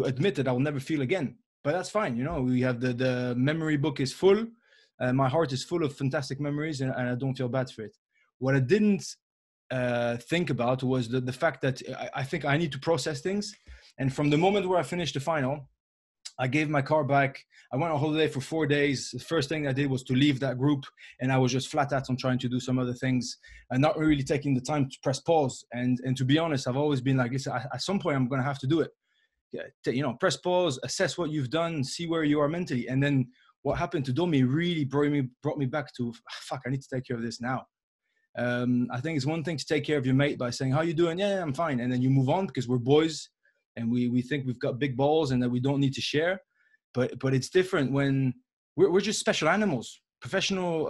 admit that I'll never feel again. But that's fine. You know, we have the memory book is full. My heart is full of fantastic memories, and I don't feel bad for it. What I didn't think about was the fact that I think I need to process things. And from the moment where I finished the final, I gave my car back. I went on holiday for 4 days. The first thing I did was to leave that group. And I was just flat out on trying to do some other things and not really taking the time to press pause. And to be honest, I've always been like, listen, at some point, I'm going to have to do it. You know, press pause, assess what you've done, see where you are mentally. And then what happened to Domi really brought me back to, fuck, I need to take care of this now. I think it's one thing to take care of your mate by saying, how you doing? Yeah, I'm fine. And then you move on because we're boys. And we think we've got big balls and that we don't need to share. But it's different when we're just special animals, professional,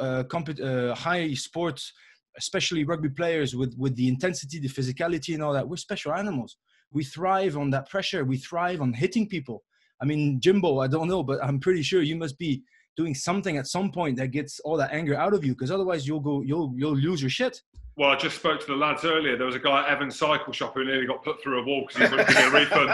high sports, especially rugby players with the intensity, the physicality and all that. We're special animals. We thrive on that pressure. We thrive on hitting people. I mean, Jimbo, I don't know, but I'm pretty sure you must be doing something at some point that gets all that anger out of you, because otherwise you'll lose your shit. Well, I just spoke to the lads earlier. There was a guy at Evans Cycle Shop who nearly got put through a wall because he was going to get a refund.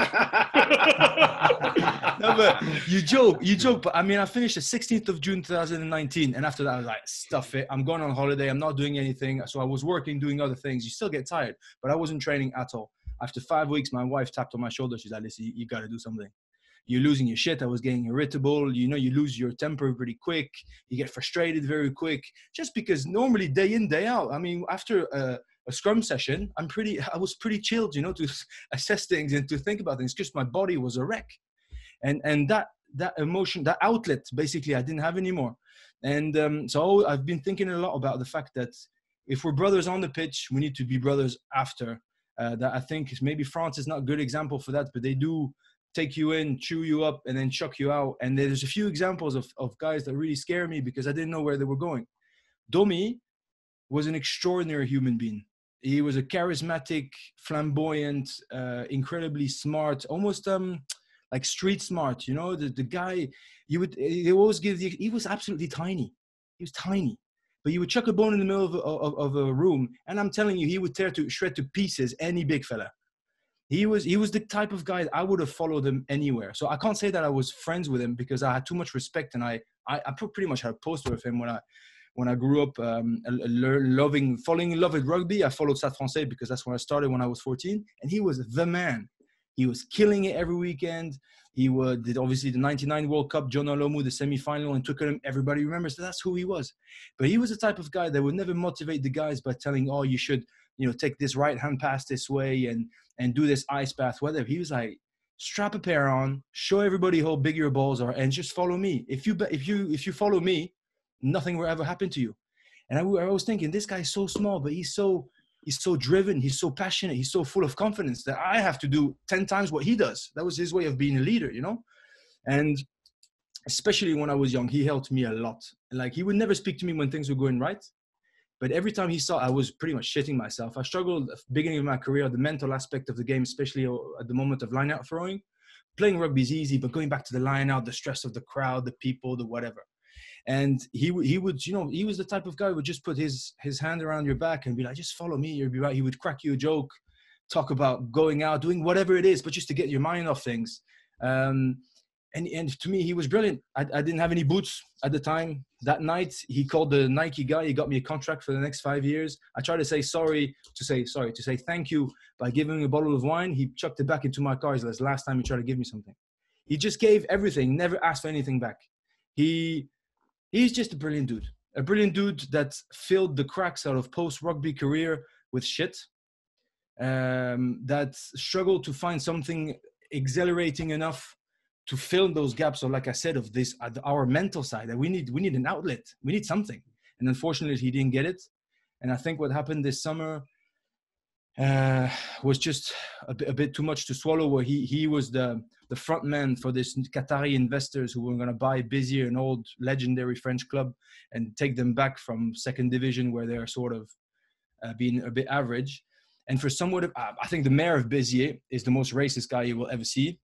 No, but you joke. But I mean, I finished the 16th of June 2019, and after that, I was like, stuff it. I'm going on holiday. I'm not doing anything. So I was working, doing other things. You still get tired, but I wasn't training at all. After 5 weeks, my wife tapped on my shoulder. She's like, listen, you got to do something. You're losing your shit. I was getting irritable. You know, you lose your temper pretty quick. You get frustrated very quick. Just because normally day in, day out. I mean, after a scrum session, I was pretty chilled, you know, to assess things and to think about things, because my body was a wreck. And that emotion, that outlet, basically, I didn't have anymore. And so I've been thinking a lot about the fact that if we're brothers on the pitch, we need to be brothers after. That I think is maybe France is not a good example for that, but they do take you in, chew you up, and then chuck you out. And there's a few examples of guys that really scare me because I didn't know where they were going. Domi was an extraordinary human being. He was a charismatic, flamboyant, incredibly smart, almost like street smart. You know, the guy, they always give the, he was absolutely tiny. He was tiny. But you would chuck a bone in the middle of a room, and I'm telling you, he would shred to pieces any big fella. He was the type of guy that I would have followed him anywhere. So I can't say that I was friends with him because I had too much respect, and I pretty much had a poster of him when I grew up, falling in love with rugby. I followed Stade Français because that's when I started when I was 14, and he was the man. He was killing it every weekend. He did obviously the 99 World Cup, John Olomu, the semi-final, and Twickenham. Everybody remembers that. That's who he was. But he was the type of guy that would never motivate the guys by telling, oh, you should, you know, take this right-hand pass this way and do this ice path, whatever. He was like, strap a pair on, show everybody how big your balls are, and just follow me. If you follow me, nothing will ever happen to you. And I was thinking, this guy is so small, but he's so driven, he's so passionate, he's so full of confidence that I have to do 10 times what he does. That was his way of being a leader, you know? And especially when I was young, he helped me a lot. Like, he would never speak to me when things were going right, but every time he saw I was pretty much shitting myself. I struggled at the beginning of my career, the mental aspect of the game, especially at the moment of line-out throwing. Playing rugby is easy, but going back to the line-out, the stress of the crowd, the people, the whatever. And he would, you know, he was the type of guy who would just put his hand around your back and be like, just follow me, you'll be right. He would crack you a joke, talk about going out, doing whatever it is, but just to get your mind off things. And to me, he was brilliant. I didn't have any boots at the time. That night, he called the Nike guy. He got me a contract for the next 5 years. I tried to say thank you by giving him a bottle of wine. He chucked it back into my car. He says, last time he tried to give me something. He just gave everything, never asked for anything back. He's just a brilliant dude that filled the cracks out of post-rugby career with shit, that struggled to find something exhilarating enough to fill those gaps of, like I said, of this, our mental side, that we need an outlet, we need something. And unfortunately, he didn't get it. And I think what happened this summer was just a bit too much to swallow, where he was the front man for this Qatari investors who were going to buy Béziers, an old legendary French club, and take them back from second division where they're sort of being a bit average. And for someone, I think the mayor of Béziers is the most racist guy you will ever see.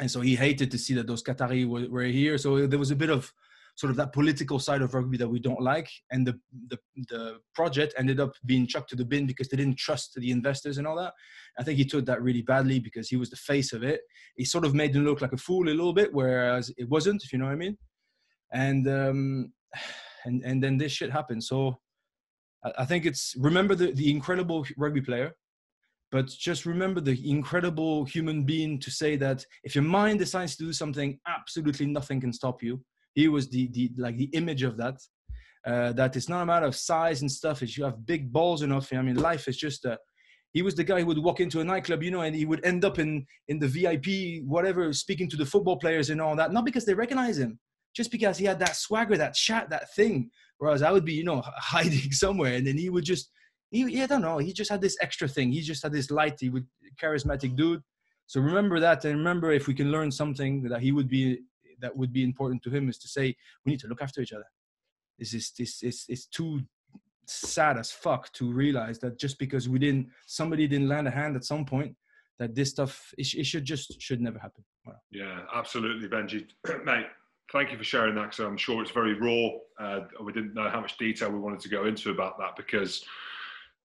And so he hated to see that those Qatari were here. So there was a bit of sort of that political side of rugby that we don't like. And the project ended up being chucked to the bin because they didn't trust the investors and all that. I think he took that really badly because he was the face of it. He sort of made them look like a fool a little bit, whereas it wasn't, if you know what I mean. And then this shit happened. So I think it's, remember the incredible rugby player, but just remember the incredible human being to say that if your mind decides to do something, absolutely nothing can stop you. He was the image of that. That it's not a matter of size and stuff. It's you have big balls enough. I mean, life is just. He was the guy who would walk into a nightclub, you know, and he would end up in the VIP, whatever, speaking to the football players and all that. Not because they recognize him, just because he had that swagger, that chat, that thing. Whereas I would be, you know, hiding somewhere, and then he would just. I don't know. He just had this extra thing. He just had this light. He would charismatic dude. So remember that, and remember if we can learn something that he would be. That would be important to him is to say, we need to look after each other. It's too sad as fuck to realize that just because somebody didn't land a hand at some point, that this stuff, it should never happen. Wow. Yeah, absolutely, Benji. Mate, thank you for sharing that, because I'm sure it's very raw. We didn't know how much detail we wanted to go into about that, because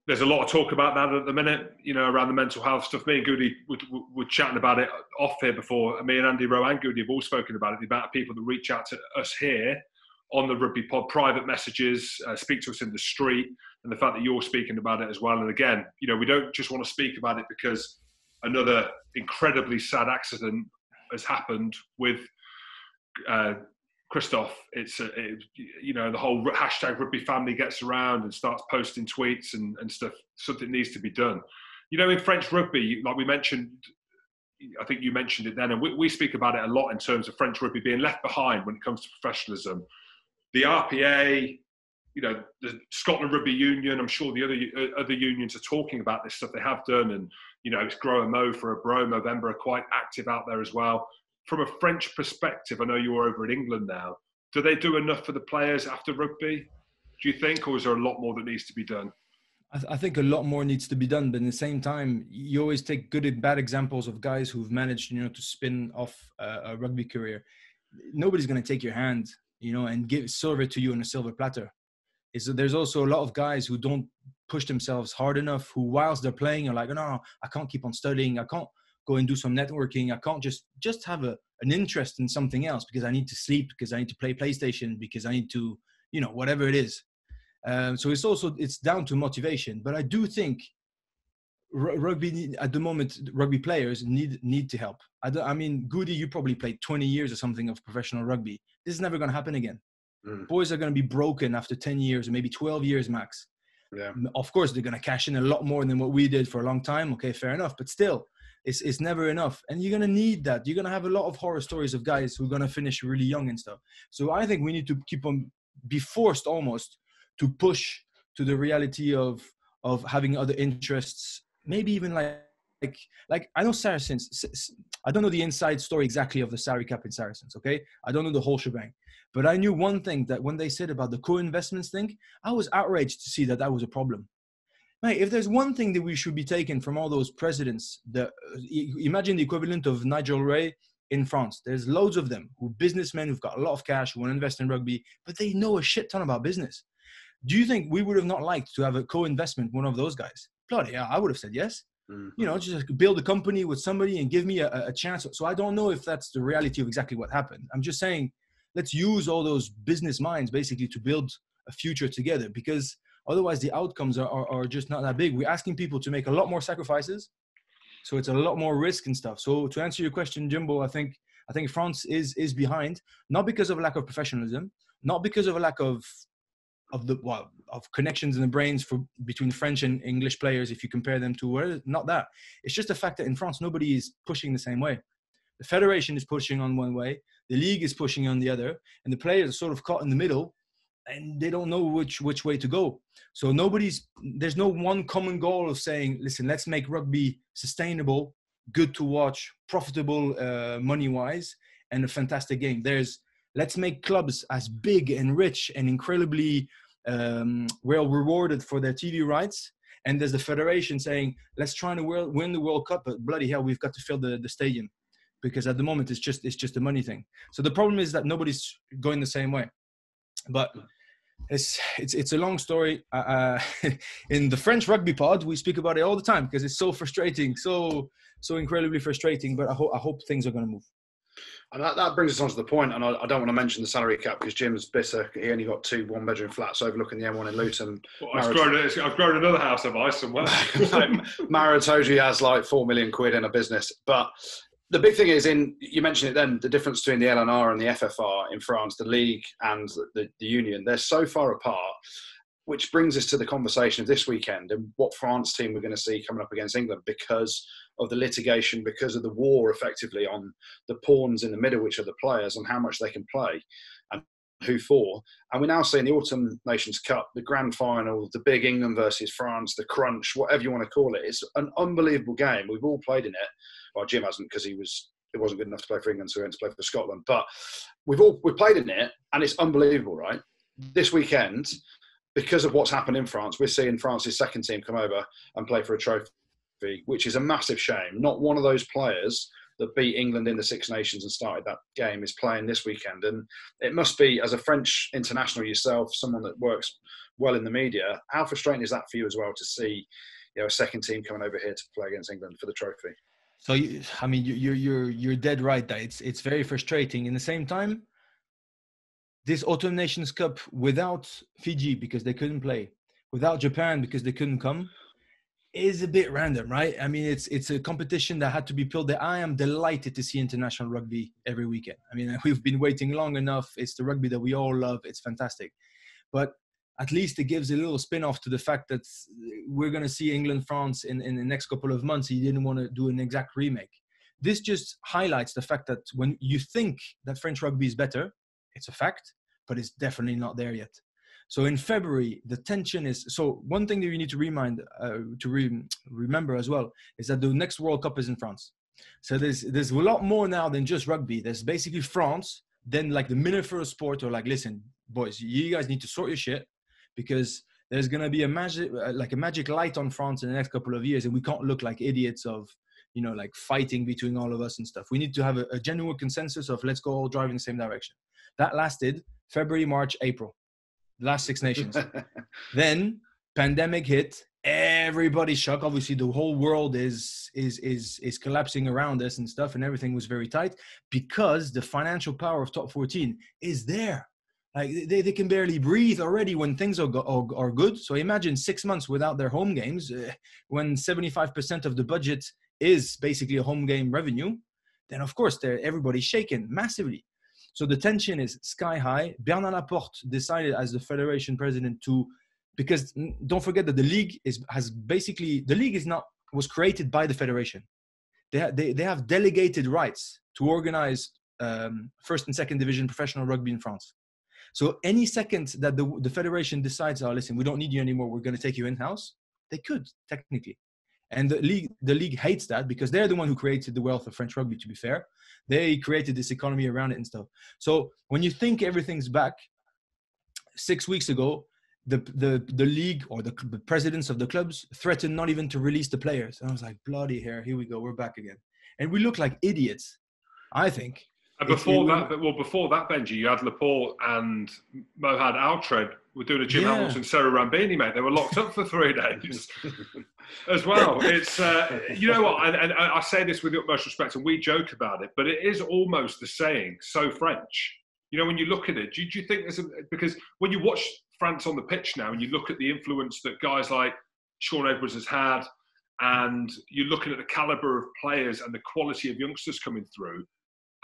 there's a lot of talk about that at the minute, you know, around the mental health stuff. Me and Goody were chatting about it off here before. Me and Andy Rowe and Goody have all spoken about it, the amount of people that reach out to us here on the Rugby Pod, private messages, speak to us in the street, and the fact that you're speaking about it as well. And again, you know, we don't just want to speak about it because another incredibly sad accident has happened with Christophe. You know, the whole hashtag rugby family gets around and starts posting tweets and stuff. Something needs to be done. You know, in French rugby, like we mentioned, I think you mentioned it then, and we speak about it a lot in terms of French rugby being left behind when it comes to professionalism. The RPA, you know, the Scotland Rugby Union, I'm sure the other unions are talking about this stuff. They have done, and, you know, it's Grow a Mo for a Bro. Movember are quite active out there as well. From a French perspective, I know you're over in England now. Do they do enough for the players after rugby, do you think, or is there a lot more that needs to be done? I think a lot more needs to be done, but at the same time, you always take good and bad examples of guys who've managed, you know, to spin off a rugby career. Nobody's going to take your hand, you know, and give silver to you on a silver platter. Is that there's also a lot of guys who don't push themselves hard enough, who whilst they're playing are like, oh, no, I can't keep on studying. I can't go and do some networking. I can't just have an interest in something else because I need to sleep, because I need to play PlayStation, because I need to, you know, whatever it is. So it's down to motivation. But I do think rugby at the moment, rugby players need to help. I mean, Goody, you probably played 20 years or something of professional rugby. This is never going to happen again. Mm. Boys are going to be broken after 10 years or maybe 12 years max. Yeah. Of course, they're going to cash in a lot more than what we did for a long time. Okay, fair enough. But still, it's never enough. And you're going to need that. You're going to have a lot of horror stories of guys who are going to finish really young and stuff. So I think we need to keep on, be forced almost to push to the reality of having other interests, maybe even like I know Saracens, I don't know the inside story exactly of the salary cap in Saracens, okay? I don't know the whole shebang. But I knew one thing, that when they said about the co-investments thing, I was outraged to see that that was a problem. Mate, if there's one thing that we should be taking from all those presidents, imagine the equivalent of Nigel Ray in France. There's loads of them, who businessmen who've got a lot of cash, who want to invest in rugby, but they know a shit ton about business. Do you think we would have not liked to have a co-investment one of those guys? Bloody hell, I would have said yes. Mm-hmm. You know, just build a company with somebody and give me a chance. So I don't know if that's the reality of exactly what happened. I'm just saying, let's use all those business minds basically to build a future together, because otherwise the outcomes are just not that big. We're asking people to make a lot more sacrifices. So it's a lot more risk and stuff. So to answer your question, Jimbo, I think France is behind, not because of a lack of professionalism, not because of a lack of connections in the brains between French and English players, if you compare them to where, not that. It's just the fact that in France, nobody is pushing the same way. The federation is pushing on one way, the league is pushing on the other, and the players are sort of caught in the middle, and they don't know which way to go. So there's no one common goal of saying, listen, let's make rugby sustainable, good to watch, profitable money-wise, and a fantastic game. Let's make clubs as big and rich and incredibly well rewarded for their TV rights. And there's the federation saying, let's try to win the World Cup, but bloody hell, we've got to fill the stadium, because at the moment it's just a money thing. So the problem is that nobody's going the same way. But it's a long story. In the French rugby pod, we speak about it all the time because it's so frustrating, so incredibly frustrating. But I hope things are going to move. And that brings us on to the point, and I don't want to mention the salary cap because Jim's bitter. He only got 2 one-bedroom flats overlooking the M1 in Luton. Well, I've grown another house of ice somewhere. Mara told you has like £4 million in a business. But the big thing is, you mentioned it then, the difference between the LNR and the FFR in France, the league and the union, they're so far apart, which brings us to the conversation of this weekend and what France team we're going to see coming up against England, because of the litigation, because of the war effectively on the pawns in the middle, which are the players, and how much they can play and who for. And we're now seeing the Autumn Nations Cup, the grand final, the big England versus France, the crunch, whatever you want to call it. It's an unbelievable game. We've all played in it. Well, Jim hasn't, because it wasn't good enough to play for England, so he went to play for Scotland. But we've played in it, and it's unbelievable, right? This weekend, because of what's happened in France, we're seeing France's second team come over and play for a trophy, which is a massive shame. Not one of those players that beat England in the Six Nations and started that game is playing this weekend. And it must be, as a French international yourself, someone that works well in the media, how frustrating is that for you as well to see, you know, a second team coming over here to play against England for the trophy? So, you're dead right that it's very frustrating. In the same time, this Autumn Nations Cup, without Fiji because they couldn't play, without Japan because they couldn't come, is a bit random, right? I mean, it's a competition that had to be built. I am delighted to see international rugby every weekend. I mean, we've been waiting long enough. It's the rugby that we all love. It's fantastic. But at least it gives a little spin-off to the fact that we're going to see England-France in the next couple of months. He didn't want to do an exact remake. This just highlights the fact that when you think that French rugby is better, it's a fact, but it's definitely not there yet. So in February, the tension is... So one thing that you need to remember as well is that the next World Cup is in France. So there's a lot more now than just rugby. There's basically France, then like the minister of sport, or like, listen, boys, you guys need to sort your shit, because there's going to be a magic, like a magic light on France in the next couple of years, and we can't look like idiots of, you know, like fighting between all of us and stuff. We need to have a genuine consensus of let's go all drive in the same direction. That lasted February, March, April, the last Six Nations. Then pandemic hit. Everybody's shocked. Obviously, the whole world is collapsing around us and stuff, and everything was very tight because the financial power of top 14 is there. Like they can barely breathe already when things are good. So imagine 6 months without their home games, when 75% of the budget is basically a home game revenue. Then of course everybody's shaken massively. So the tension is sky high. Bernard Laporte decided as the federation president to. Because don't forget that the league was created by the federation. They have delegated rights to organize first and second division professional rugby in France. So any second that the federation decides, oh, listen, we don't need you anymore, we're going to take you in-house, they could, technically. And the league hates that because they're the one who created the wealth of French rugby, to be fair. They created this economy around it and stuff. So when you think everything's back, 6 weeks ago, the league or the presidents of the clubs threatened not even to release the players. And I was like, bloody hair, here we go, we're back again. And we look like idiots, I think. And before that, Benji, you had Laporte and Mohad Altred were doing a Jim Hamilton, Sarah Rambini, mate. They were locked up for 3 days as well. It's, you know what, and I say this with the utmost respect, and we joke about it, but it is almost the saying, so French. You know, when you look at it, do you think there's because when you watch France on the pitch now and you look at the influence that guys like Sean Edwards has had, and you're looking at the calibre of players and the quality of youngsters coming through,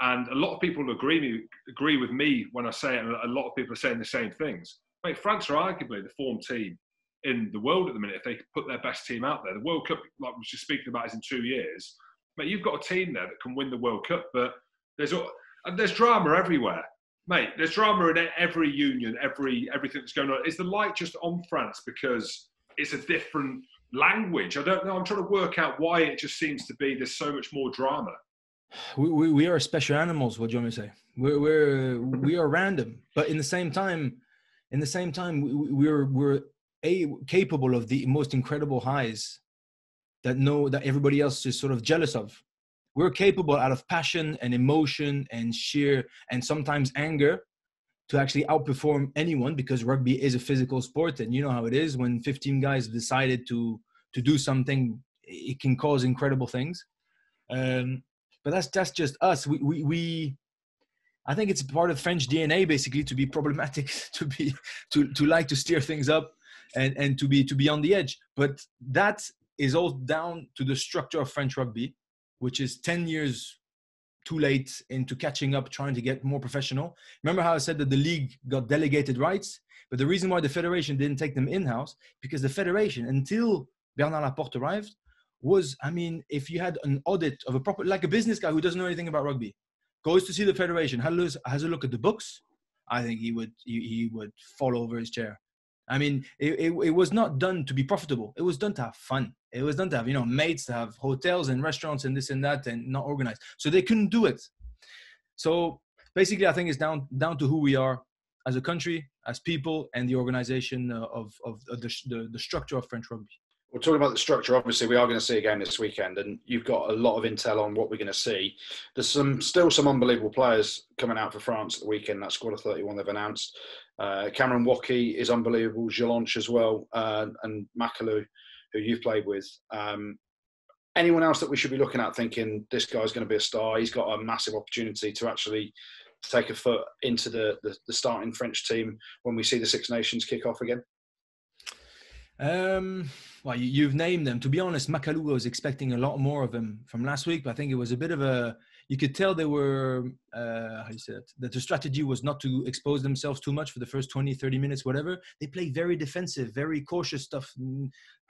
and a lot of people agree with me when I say it, and a lot of people are saying the same things. Mate, France are arguably the form team in the world at the minute if they put their best team out there. The World Cup, like we were just speaking about, is in 2 years. Mate, you've got a team there that can win the World Cup, but there's drama everywhere. Mate, there's drama in every union, everything that's going on. Is the light just on France because it's a different language? I don't know. I'm trying to work out why it just seems to be there's so much more drama. We are special animals, what do you want me to say? We are random, but in the same time, we're capable of the most incredible highs that everybody else is sort of jealous of. We're capable out of passion and emotion and sheer and sometimes anger to actually outperform anyone, because rugby is a physical sport, and you know how it is. When 15 guys decided to do something, it can cause incredible things. But that's just us. I think it's part of French DNA basically to be problematic, to like to steer things up and to be on the edge. But that is all down to the structure of French rugby, which is 10 years too late into catching up, trying to get more professional. Remember how I said that the league got delegated rights? But the reason why the federation didn't take them in-house, because the federation, until Bernard Laporte arrived, was, I mean, if you had an audit of a proper, like a business guy who doesn't know anything about rugby, goes to see the federation, has a look at the books, I think he would fall over his chair. I mean, it was not done to be profitable. It was done to have fun. It was done to have, you know, mates, to have hotels and restaurants and this and that, and not organized. So they couldn't do it. So basically, I think it's down to who we are as a country, as people, and the organization of the structure of French rugby. We're talking about the structure. Obviously, we are going to see a game this weekend, and you've got a lot of intel on what we're going to see. There's still some unbelievable players coming out for France at the weekend. That squad of 31 they've announced. Cameron Wauchie is unbelievable. Jolanche as well, and Makalou, who you've played with. Anyone else that we should be looking at thinking this guy's going to be a star? He's got a massive opportunity to actually take a foot into the starting French team when we see the Six Nations kick off again. Well, you've named them. To be honest, Makalou, was expecting a lot more of him from last week, but I think it was a bit of a, you could tell they were, that the strategy was not to expose themselves too much for the first 20, 30 minutes, whatever. They played very defensive, very cautious stuff,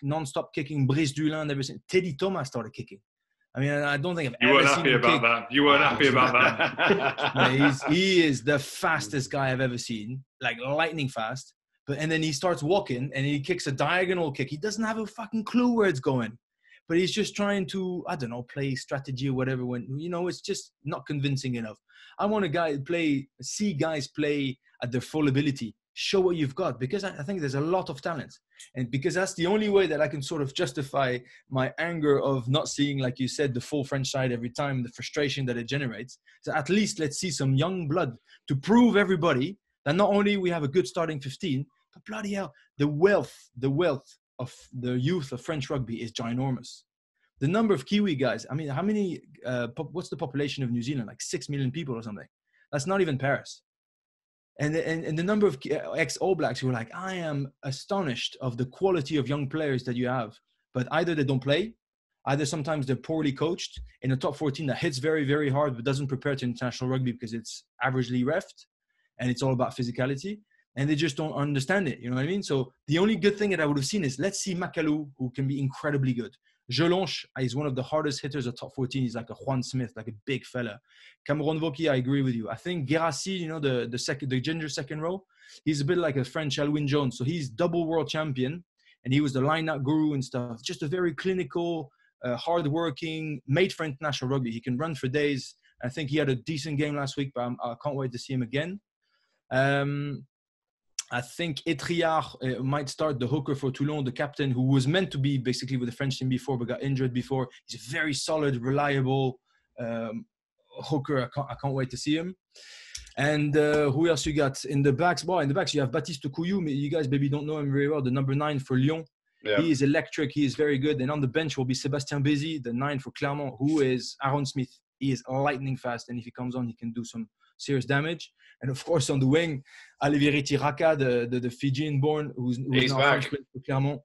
non-stop kicking, Brice Dulin, everything. Teddy Thomas started kicking. I mean, I don't think I've ever seen him kick. You weren't happy about that. No, he is the fastest guy I've ever seen, like lightning fast. And then he starts walking and he kicks a diagonal kick. He doesn't have a fucking clue where it's going. But he's just trying to, I don't know, play strategy or whatever. When, you know, it's just not convincing enough. I want a guy to see guys play at their full ability. show what you've got, because I think there's a lot of talent. And because that's the only way that I can sort of justify my anger of not seeing, like you said, the full French side every time, the frustration that it generates. So at least let's see some young blood to prove everybody that not only we have a good starting 15, but bloody hell, the wealth of the youth of French rugby is ginormous. The number of Kiwi guys, I mean, how many, what's the population of New Zealand? Like 6 million people or something. That's not even Paris. And the number of ex-All Blacks who are like, I am astonished of the quality of young players that you have. But either they don't play, either sometimes they're poorly coached in a top 14 that hits very, very hard but doesn't prepare to international rugby because it's averagely refed and it's all about physicality. And they just don't understand it, you know what I mean? So the only good thing that I would have seen is, let's see Makalu, who can be incredibly good. Jelonche is one of the hardest hitters of top 14. He's like a Juan Smith, like a big fella. Cameron Voki, I agree with you. I think Gerassi, you know, the ginger second row, he's a bit like a French Elwyn Jones. So he's double world champion, and he was the line-out guru and stuff. Just a very clinical, hard-working, made for international rugby. He can run for days. I think he had a decent game last week, but I can't wait to see him again. I think Etriard might start, the hooker for Toulon, the captain, who was meant to be basically with the French team before but got injured before. He's a very solid, reliable hooker. I can't wait to see him. And who else you got? In the backs, well, in the backs, you have Baptiste Couillou. You guys maybe don't know him very well, the number 9 for Lyon. Yeah. He is electric. He is very good. And on the bench will be Sébastien Bézi, the 9 for Clermont, who is Aaron Smith. He is lightning fast, and if he comes on, he can do some serious damage. And of course, on the wing, Aliveri Tiraka, the Fijian-born, who's now back for Clermont.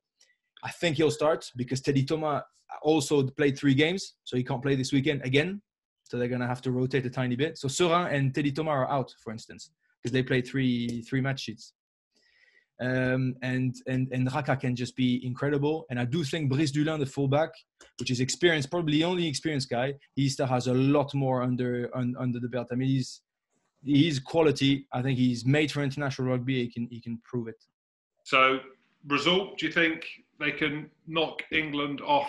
I think he'll start because Teddy Thomas also played 3 games, so he can't play this weekend again. So they're going to have to rotate a tiny bit. So Serin and Teddy Thomas are out, for instance, because they play three match sheets. And Raka can just be incredible. And I do think Brice Dulin, the fullback, which is experienced, probably the only experienced guy, he still has a lot more under the belt. I mean, he's quality. I think he's made for international rugby. He can prove it. So, result, do you think they can knock England off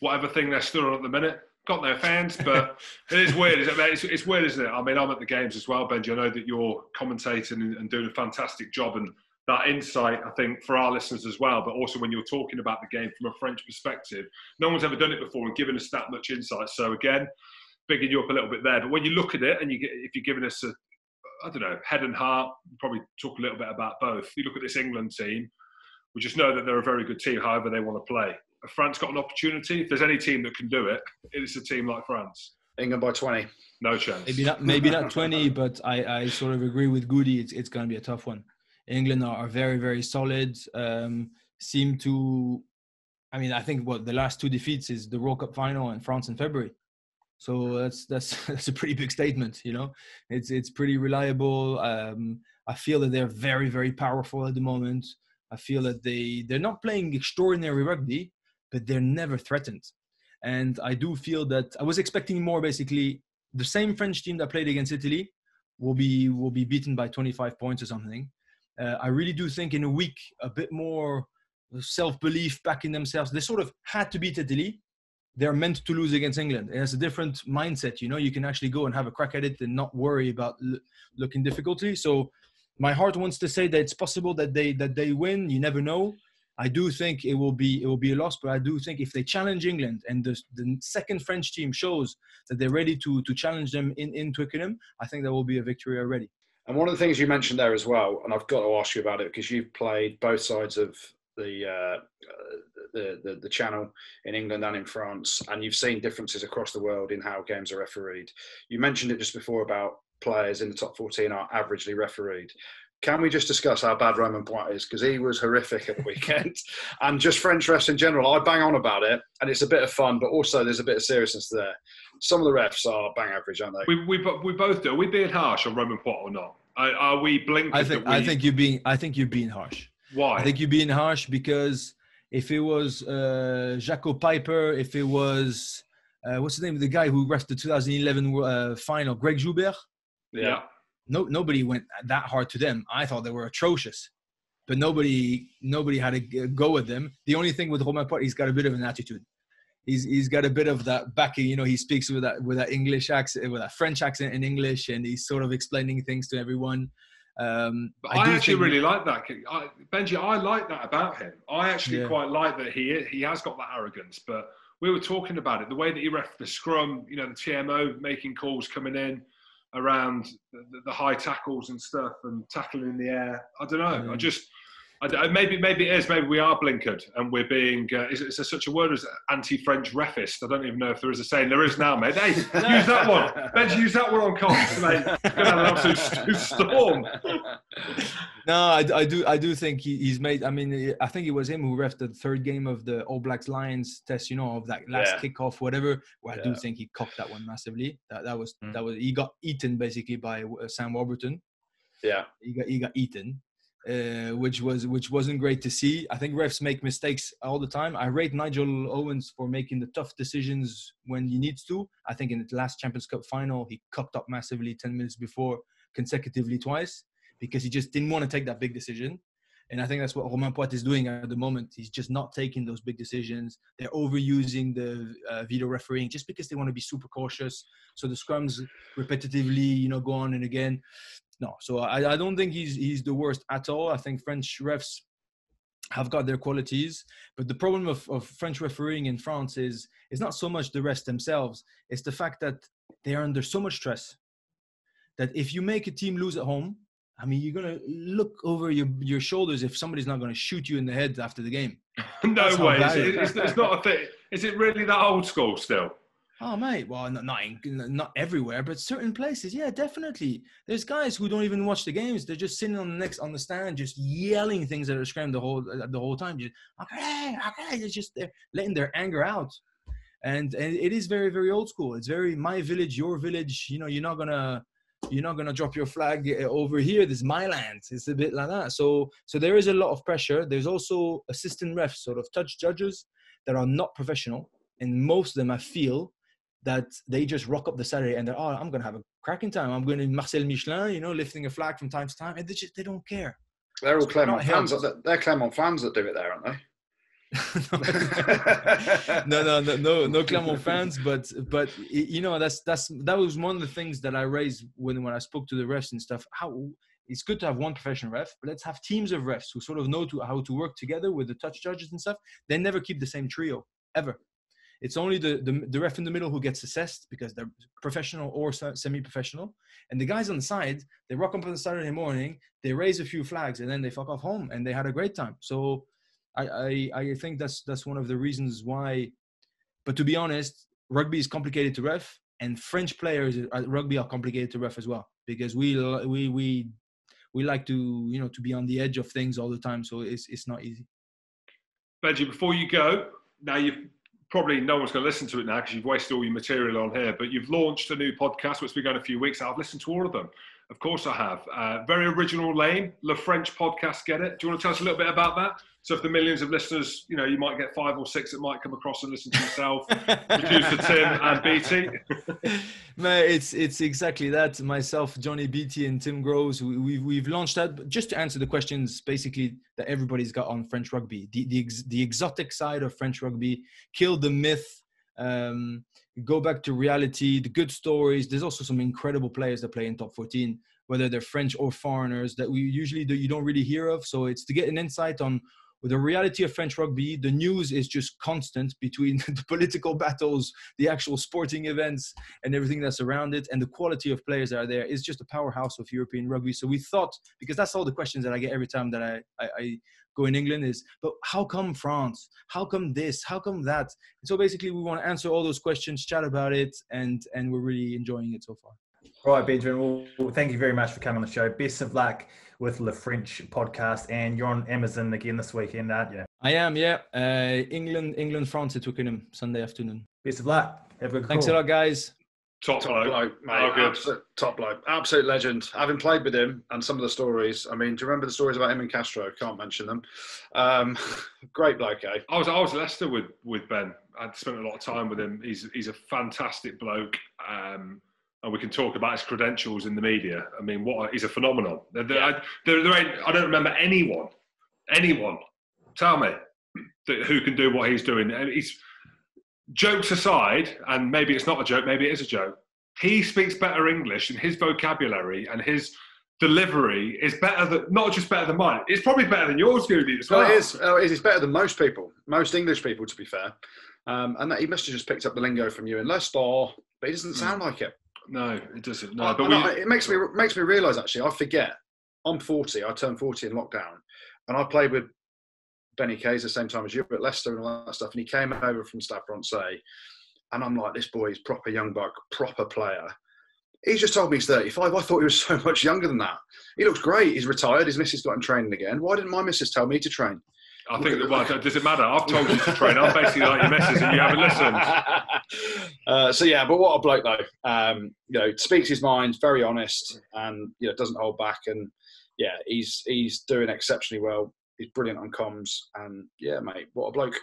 whatever thing they're still on at the minute? Got their fans, but it is weird. It's weird, isn't it? I mean, I'm at the games as well, Benji. I know that you're commentating and doing a fantastic job, and that insight, I think, for our listeners as well, but also when you're talking about the game from a French perspective, no one's ever done it before and given us that much insight. So again, bigging you up a little bit there. But when you look at it, and if you're giving us head and heart, probably talk a little bit about both. You look at this England team, we just know that they're a very good team, however they want to play. If France got an opportunity, if there's any team that can do it, it's a team like France. England by 20. No chance. Maybe not 20, but I sort of agree with Goody. It's going to be a tough one. England are very, very solid. I think what the last 2 defeats is the World Cup final and France in February. So that's a pretty big statement, you know. It's pretty reliable. I feel that they're very, very powerful at the moment. I feel that they're not playing extraordinary rugby, but they're never threatened. And I do feel that I was expecting more. Basically, the same French team that played against Italy will be beaten by 25 points or something. I really do think in a week, a bit more self-belief back in themselves. They sort of had to beat Italy. They're meant to lose against England. It's a different mindset, you know. You can actually go and have a crack at it and not worry about looking difficulty. So my heart wants to say that it's possible that they win. You never know. I do think it will be a loss, but I do think if they challenge England and the second French team shows that they're ready to challenge them in Twickenham, I think there will be a victory already. And one of the things you mentioned there as well, and I've got to ask you about it because you've played both sides of the channel in England and in France, and you've seen differences across the world in how games are refereed. You mentioned it just before about players in the top 14 are averagely refereed. Can we just discuss how bad Romain Poite is? Because he was horrific at the weekend. And just French refs in general, I bang on about it, and it's a bit of fun, but also there's a bit of seriousness there. Some of the refs are bang average, aren't they? We both do. Are we being harsh on Romain Poite or not? Are we blinking? I think you're being harsh. Why? I think you're being harsh because if it was Jaco Piper, if it was, what's the name of the guy who refed the 2011 final, Greg Joubert? Yeah. No, nobody went that hard to them. I thought they were atrocious, but nobody had a go at them. The only thing with Romain Poite, he's got a bit of an attitude. He's got a bit of that backing, you know. He speaks with that French accent in English, and he's sort of explaining things to everyone. But I actually really like that. Benji, I like that about him. I actually quite like that he has got that arrogance. But we were talking about it, the way that he ref the scrum, you know, the TMO, making calls coming in around the high tackles and stuff and tackling in the air. I don't know. I just... maybe it is. Maybe we are blinkered and we're being... is there such a word as anti-French refist? I don't even know if there is a saying. There is now, mate. Hey, use that one. Benji, use that one on comms, mate. It's going to have an absolute storm. No, I do think he's made... I mean, I think it was him who refed the third game of the All Blacks Lions test, you know, of that last kickoff, whatever. Well, I do think he cocked that one massively. That was he got eaten, basically, by Sam Warburton. Yeah. He got eaten. Which wasn't great to see. I think refs make mistakes all the time. I rate Nigel Owens for making the tough decisions when he needs to. I think in the last Champions Cup final, he cocked up massively 10 minutes before consecutively twice because he just didn't want to take that big decision. And I think that's what Romain Poite is doing at the moment. He's just not taking those big decisions. They're overusing the video refereeing just because they want to be super cautious. So the scrums repetitively, you know, go on and again. No, so I don't think he's the worst at all. I think French refs have got their qualities. But the problem of French refereeing in France is it's not so much the refs themselves. It's the fact that they are under so much stress that if you make a team lose at home, I mean, you're going to look over your shoulders if somebody's not going to shoot you in the head after the game. No way. It's not a thing. Is it really that old school still? Oh, mate. Well, not everywhere, but certain places. Yeah, definitely. There's guys who don't even watch the games. They're just sitting on the stand, just yelling things at the scrum the whole time. Just, okay. They're just letting their anger out. And it is very, very old school. It's very my village, your village. You know, you're not gonna drop your flag over here. This is my land. It's a bit like that. So there is a lot of pressure. There's also assistant refs, sort of touch judges that are not professional. And most of them, I feel, that they just rock up the Saturday and they're, I'm going to have a cracking time. I'm going to Marcel Michelin, you know, lifting a flag from time to time. And they don't care. They're all Clermont fans. They're Clermont fans that do it there, aren't they? No, Clermont fans. But you know, that was one of the things that I raised when I spoke to the refs and stuff. How it's good to have one professional ref, but let's have teams of refs who sort of know how to work together with the touch judges and stuff. They never keep the same trio, ever. It's only the ref in the middle who gets assessed because they're professional or semi-professional. And the guys on the side, they rock up on the Saturday morning, they raise a few flags, and then they fuck off home, and they had a great time. So I think that's one of the reasons why. But to be honest, rugby is complicated to ref, and French players at rugby are complicated to ref as well because we like to, you know, to be on the edge of things all the time. So it's not easy. Benji, before you go, now you've... Probably no one's going to listen to it now because you've wasted all your material on here, but you've launched a new podcast, which began a few weeks. I've listened to all of them. Of course I have. Very original name, Le French Podcast, get it? Do you want to tell us a little bit about that? So if the millions of listeners, you know, you might get 5 or 6 that might come across and listen to yourself, producer Tim and Beattie. Mate, it's exactly that. Myself, Johnny Beattie and Tim Groves, we've launched that. But just to answer the questions, basically, that everybody's got on French rugby. The exotic side of French rugby, kill the myth, go back to reality, the good stories. There's also some incredible players that play in top 14, whether they're French or foreigners that we usually do, you don't really hear of. So it's to get an insight on the reality of French rugby. The news is just constant between the political battles, the actual sporting events and everything that's around it. And the quality of players that are there is just a powerhouse of European rugby. So we thought, because that's all the questions that I get every time that I go in England is, but how come France? How come this? How come that? And so basically we want to answer all those questions, chat about it, and we're really enjoying it so far. Right, Benjamin, well, thank you very much for coming on the show. Best of luck with Le French Podcast, and you're on Amazon again this weekend, aren't you? I am, yeah. England, France at Twickenham, Sunday afternoon. Best of luck. Have a good Thanks call. A lot, guys. Top bloke, mate. Oh, top bloke. Absolute legend. Having played with him and some of the stories, I mean, do you remember the stories about him and Castro? Can't mention them. Great bloke, eh? I was Leicester with Ben. I'd spent a lot of time with him. He's a fantastic bloke. And we can talk about his credentials in the media. I mean, he's a phenomenon. I don't remember anyone, tell me, who can do what he's doing. And he's, jokes aside, and maybe it's not a joke, maybe it is a joke, he speaks better English and his vocabulary and his delivery is better than, not just better than mine, it's probably better than yours, Goody, as well. Well, it is. It's better than most people, most English people, to be fair. And that he must have just picked up the lingo from you in Leicester, but he doesn't sound like it. No, it doesn't. No, but it makes me realise, actually, I forget. I'm 40. I turned 40 in lockdown. And I played with Benny Kayser the same time as you, but Leicester and all that stuff. And he came over from Stade Francais. And I'm like, this boy is proper young buck, proper player. He's just told me he's 35. I thought he was so much younger than that. He looks great. He's retired. His missus got him training again. Why didn't my missus tell me to train? I think, well, does it matter? I've told you to train. I'm basically like your missus and you haven't listened. So, yeah, but what a bloke, though. You know, speaks his mind, very honest, and, you know, doesn't hold back. And, yeah, he's doing exceptionally well. He's brilliant on comms. And, yeah, mate, what a bloke.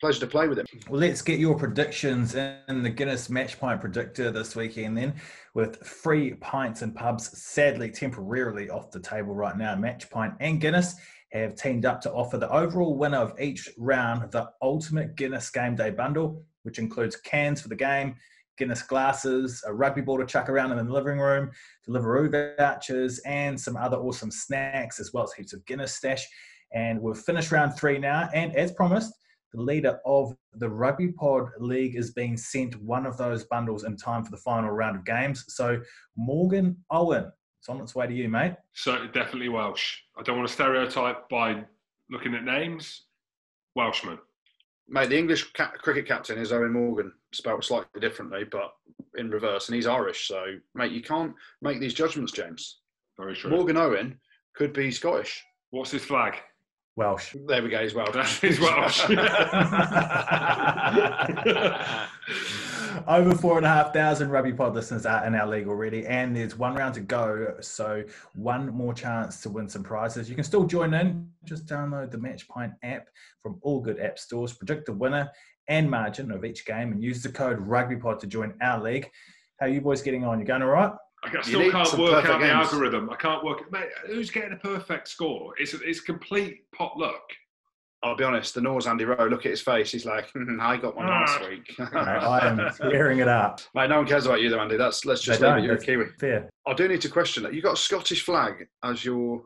Pleasure to play with him. Well, let's get your predictions in the Guinness Match Pint Predictor this weekend then, with free pints and pubs sadly temporarily off the table right now. Match Pint and Guinness have teamed up to offer the overall winner of each round the ultimate Guinness Game Day bundle, which includes cans for the game, Guinness glasses, a rugby ball to chuck around in the living room, Deliveroo vouchers, and some other awesome snacks, as well as heaps of Guinness stash. And we've finished round 3 now, and as promised, the leader of the Rugby Pod League is being sent one of those bundles in time for the final round of games. So, Morgan Owen, it's on its way to you, mate. So, definitely Welsh. I don't want to stereotype by looking at names. Welshman. Mate, the English cricket captain is Owen Morgan, spelled slightly differently, but in reverse, and he's Irish. So, mate, you can't make these judgments, James. Very true. Morgan Owen could be Scottish. What's his flag? Welsh. There we go, he's Welsh. That is Welsh. Over 4,500 Rugby Pod listeners are in our league already, and there's one round to go, so one more chance to win some prizes. You can still join in. Just download the Match Pint app from all good app stores, predict the winner and margin of each game, and use the code RugbyPod to join our league. How are you boys getting on? You going all right? I still can't work out the algorithm. I can't work it. Mate, who's getting a perfect score? It's complete potluck. I'll be honest, the Norse Andy Rowe, look at his face. He's like, I got one last week. I am tearing it up. Mate, no one cares about you though, Andy. Let's just leave it. You're a Kiwi. Fair. I do need to question that. You got a Scottish flag as your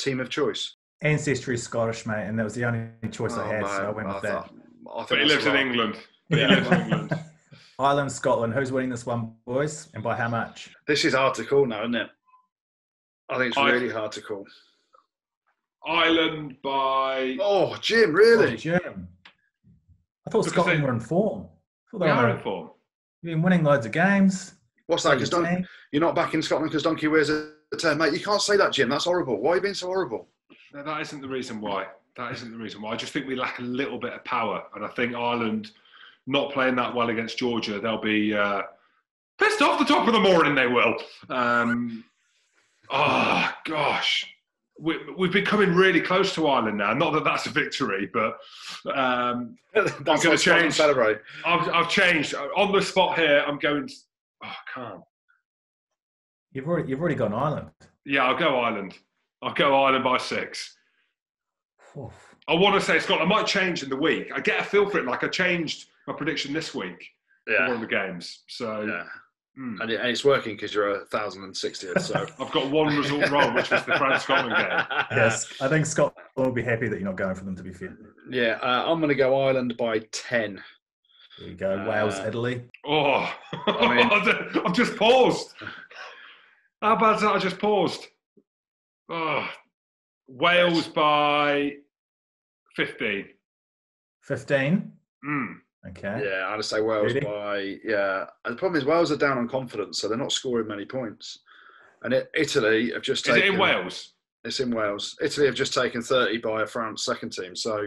team of choice? Ancestry is Scottish, mate, and that was the only choice I had, so I went with that. But he lives in England. Ireland, Scotland. Who's winning this one, boys? And by how much? This is hard to call now, isn't it? I think it's really hard to call. Ireland by... Oh, Jim, really? Oh, Jim. I thought Scotland were in form. They are in form. You've been winning loads of games. What's that? You're not back in Scotland because Donkey wears a 10. Mate, you can't say that, Jim. That's horrible. Why are you being so horrible? No, that isn't the reason why. I just think we lack a little bit of power. And I think Ireland... not playing that well against Georgia, they'll be pissed off the top of the morning, they will. Oh, gosh. We've been coming really close to Ireland now. Not that that's a victory, but I'm going to change. I've changed. On the spot here, I'm going... I can't. You've already gone Ireland. Yeah, I'll go Ireland. I'll go Ireland by 6. Oof. I want to say Scotland. I might change in the week. I get a feel for it. Like, I changed... my prediction this week for one of the games. So, yeah. And it's working because you're 1,060th. So I've got one result wrong, which was the France-Scotland game. Yes, I think Scotland will be happy that you're not going for them, to be fair. Yeah, I'm going to go Ireland by 10. There you go, Wales, Italy. Oh, I mean, I've just paused. How bad's that? I just paused. Oh, Wales by 15. 15? Mm. Okay. Yeah, I'd say Wales by... Yeah. And the problem is Wales are down on confidence, so they're not scoring many points. And Italy have just taken... Is it in Wales? It's in Wales. Italy have just taken 30 by a France second team. So,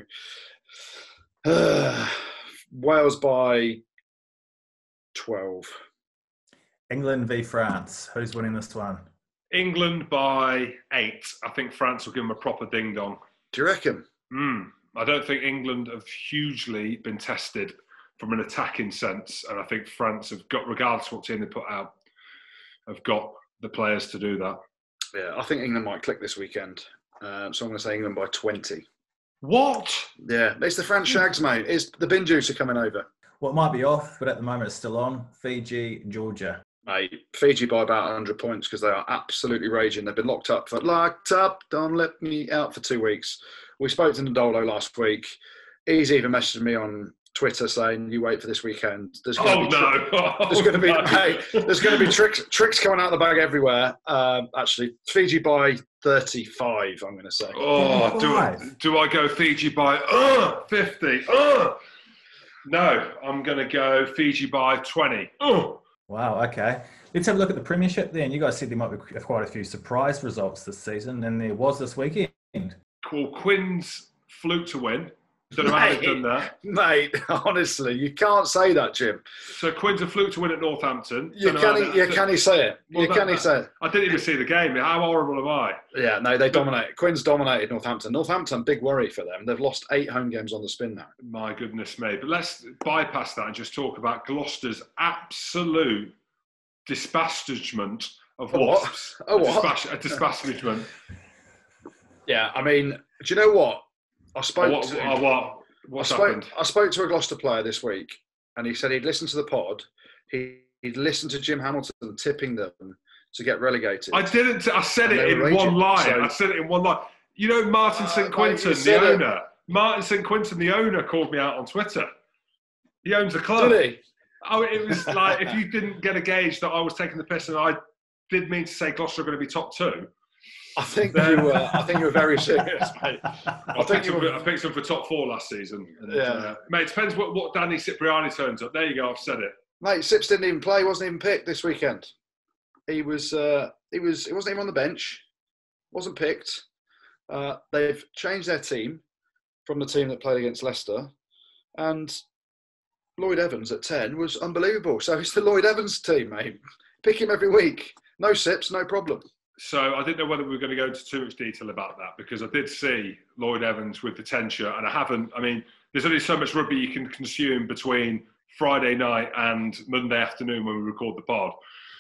Wales by 12. England v France. Who's winning this one? England by 8. I think France will give them a proper ding-dong. Do you reckon? I don't think England have hugely been tested from an attacking sense. And I think France have got, regardless of what team they put out, have got the players to do that. Yeah, I think England might click this weekend. So I'm going to say England by 20. What? Yeah, it's the French shags, mate. It's the bin juicer coming over. Well, it might be off, but at the moment it's still on. Fiji, Georgia. mate, Fiji by about 100 points because they are absolutely raging. They've been locked up, don't let me out for 2 weeks. We spoke to Ndolo last week. He's even messaged me on Twitter saying, you wait for this weekend. There's going to be tricks coming out of the bag everywhere. Actually, Fiji by 35, I'm going to say. Oh, do I go Fiji by 50? No, I'm going to go Fiji by 20. Wow, okay. Let's have a look at the Premiership then. You guys said there might be quite a few surprise results this season, and there was this weekend. Cool. Quinn's fluke to win. Don't know how they've done that. Mate, honestly, you can't say that, Jim. So Quinn's a fluke to win at Northampton. Can he say it? I didn't even see the game. How horrible am I? Yeah, no, they dominate. Quinn's dominated Northampton. Northampton, big worry for them. They've lost 8 home games on the spin now. My goodness me. But let's bypass that and just talk about Gloucester's absolute disparagement of Wasps. A disparagement. Yeah, I mean, do you know what? I spoke to a Gloucester player this week, and he said he'd listened to the pod. He'd listened to Jim Hamilton tipping them to get relegated. I said it in one line. You know, Martin St. Quintin, the owner, called me out on Twitter. He owns a club. Did he? Oh, it was like, if you didn't get a gauge that I was taking the piss, and I did mean to say Gloucester are going to be top 2. I think you were very serious, mate. I picked him for top 4 last season. Mate, it depends what Danny Cipriani turns up. There you go, I've said it. Mate, Sips didn't even play. Wasn't even picked this weekend. He wasn't even on the bench. Wasn't picked. They've changed their team from the team that played against Leicester, and Lloyd Evans at 10 was unbelievable. So it's the Lloyd Evans team, mate. Pick him every week. No Sips, no problem. So I didn't know whether we were going to go into too much detail about that, because I did see Lloyd Evans with the 10 shirt, and there's only so much rugby you can consume between Friday night and Monday afternoon when we record the pod.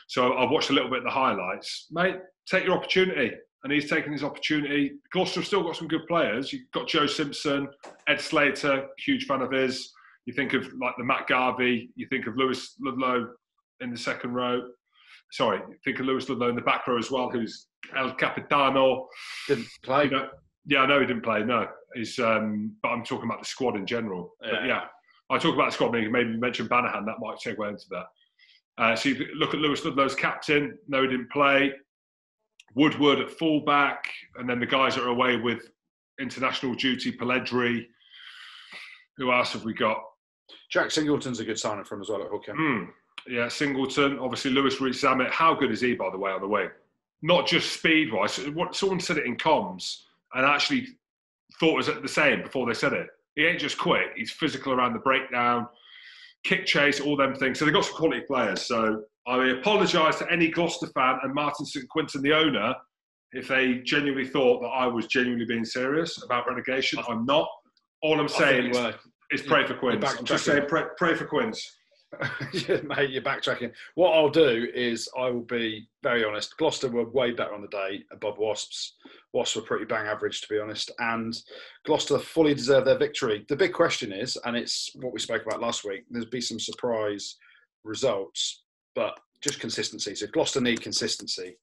So I watched a little bit of the highlights. Mate, take your opportunity. And he's taking his opportunity. Gloucester have still got some good players. You've got Joe Simpson, Ed Slater, huge fan of his. You think of like the Matt Garvey. You think of Lewis Ludlow in the second row. Sorry, think of Lewis Ludlow in the back row as well, who's El Capitano. Didn't play. I know he didn't play, no. But I'm talking about the squad in general. Yeah. But yeah, I talk about the squad, and you maybe mention Banahan, that might segue into that. So you look at Lewis Ludlow's captain, no, he didn't play. Woodward at fullback, and then the guys that are away with international duty, Pelledri. Who else have we got? Jack Singleton's a good signing for him as well at hooker. Yeah, Singleton, obviously Lewis Rees-Zammit. How good is he, by the way, on the wing? Not just speed-wise. Someone said it in comms and actually thought it was the same before they said it. He ain't just quick. He's physical around the breakdown, kick chase, all them things. So they've got some quality players. So I apologise to any Gloucester fan and Martin St. Quintin, the owner, if they genuinely thought that I was genuinely being serious about relegation. I'm not. All I'm saying is pray for Quins. I'm just saying pray for Quins. Yeah, mate, you're backtracking. What I'll do is I will be very honest. Gloucester were way better on the day above Wasps. Wasps were pretty bang average, to be honest. And Gloucester fully deserved their victory. The big question is, and it's what we spoke about last week, there'll be some surprise results, but just consistency. So Gloucester need consistency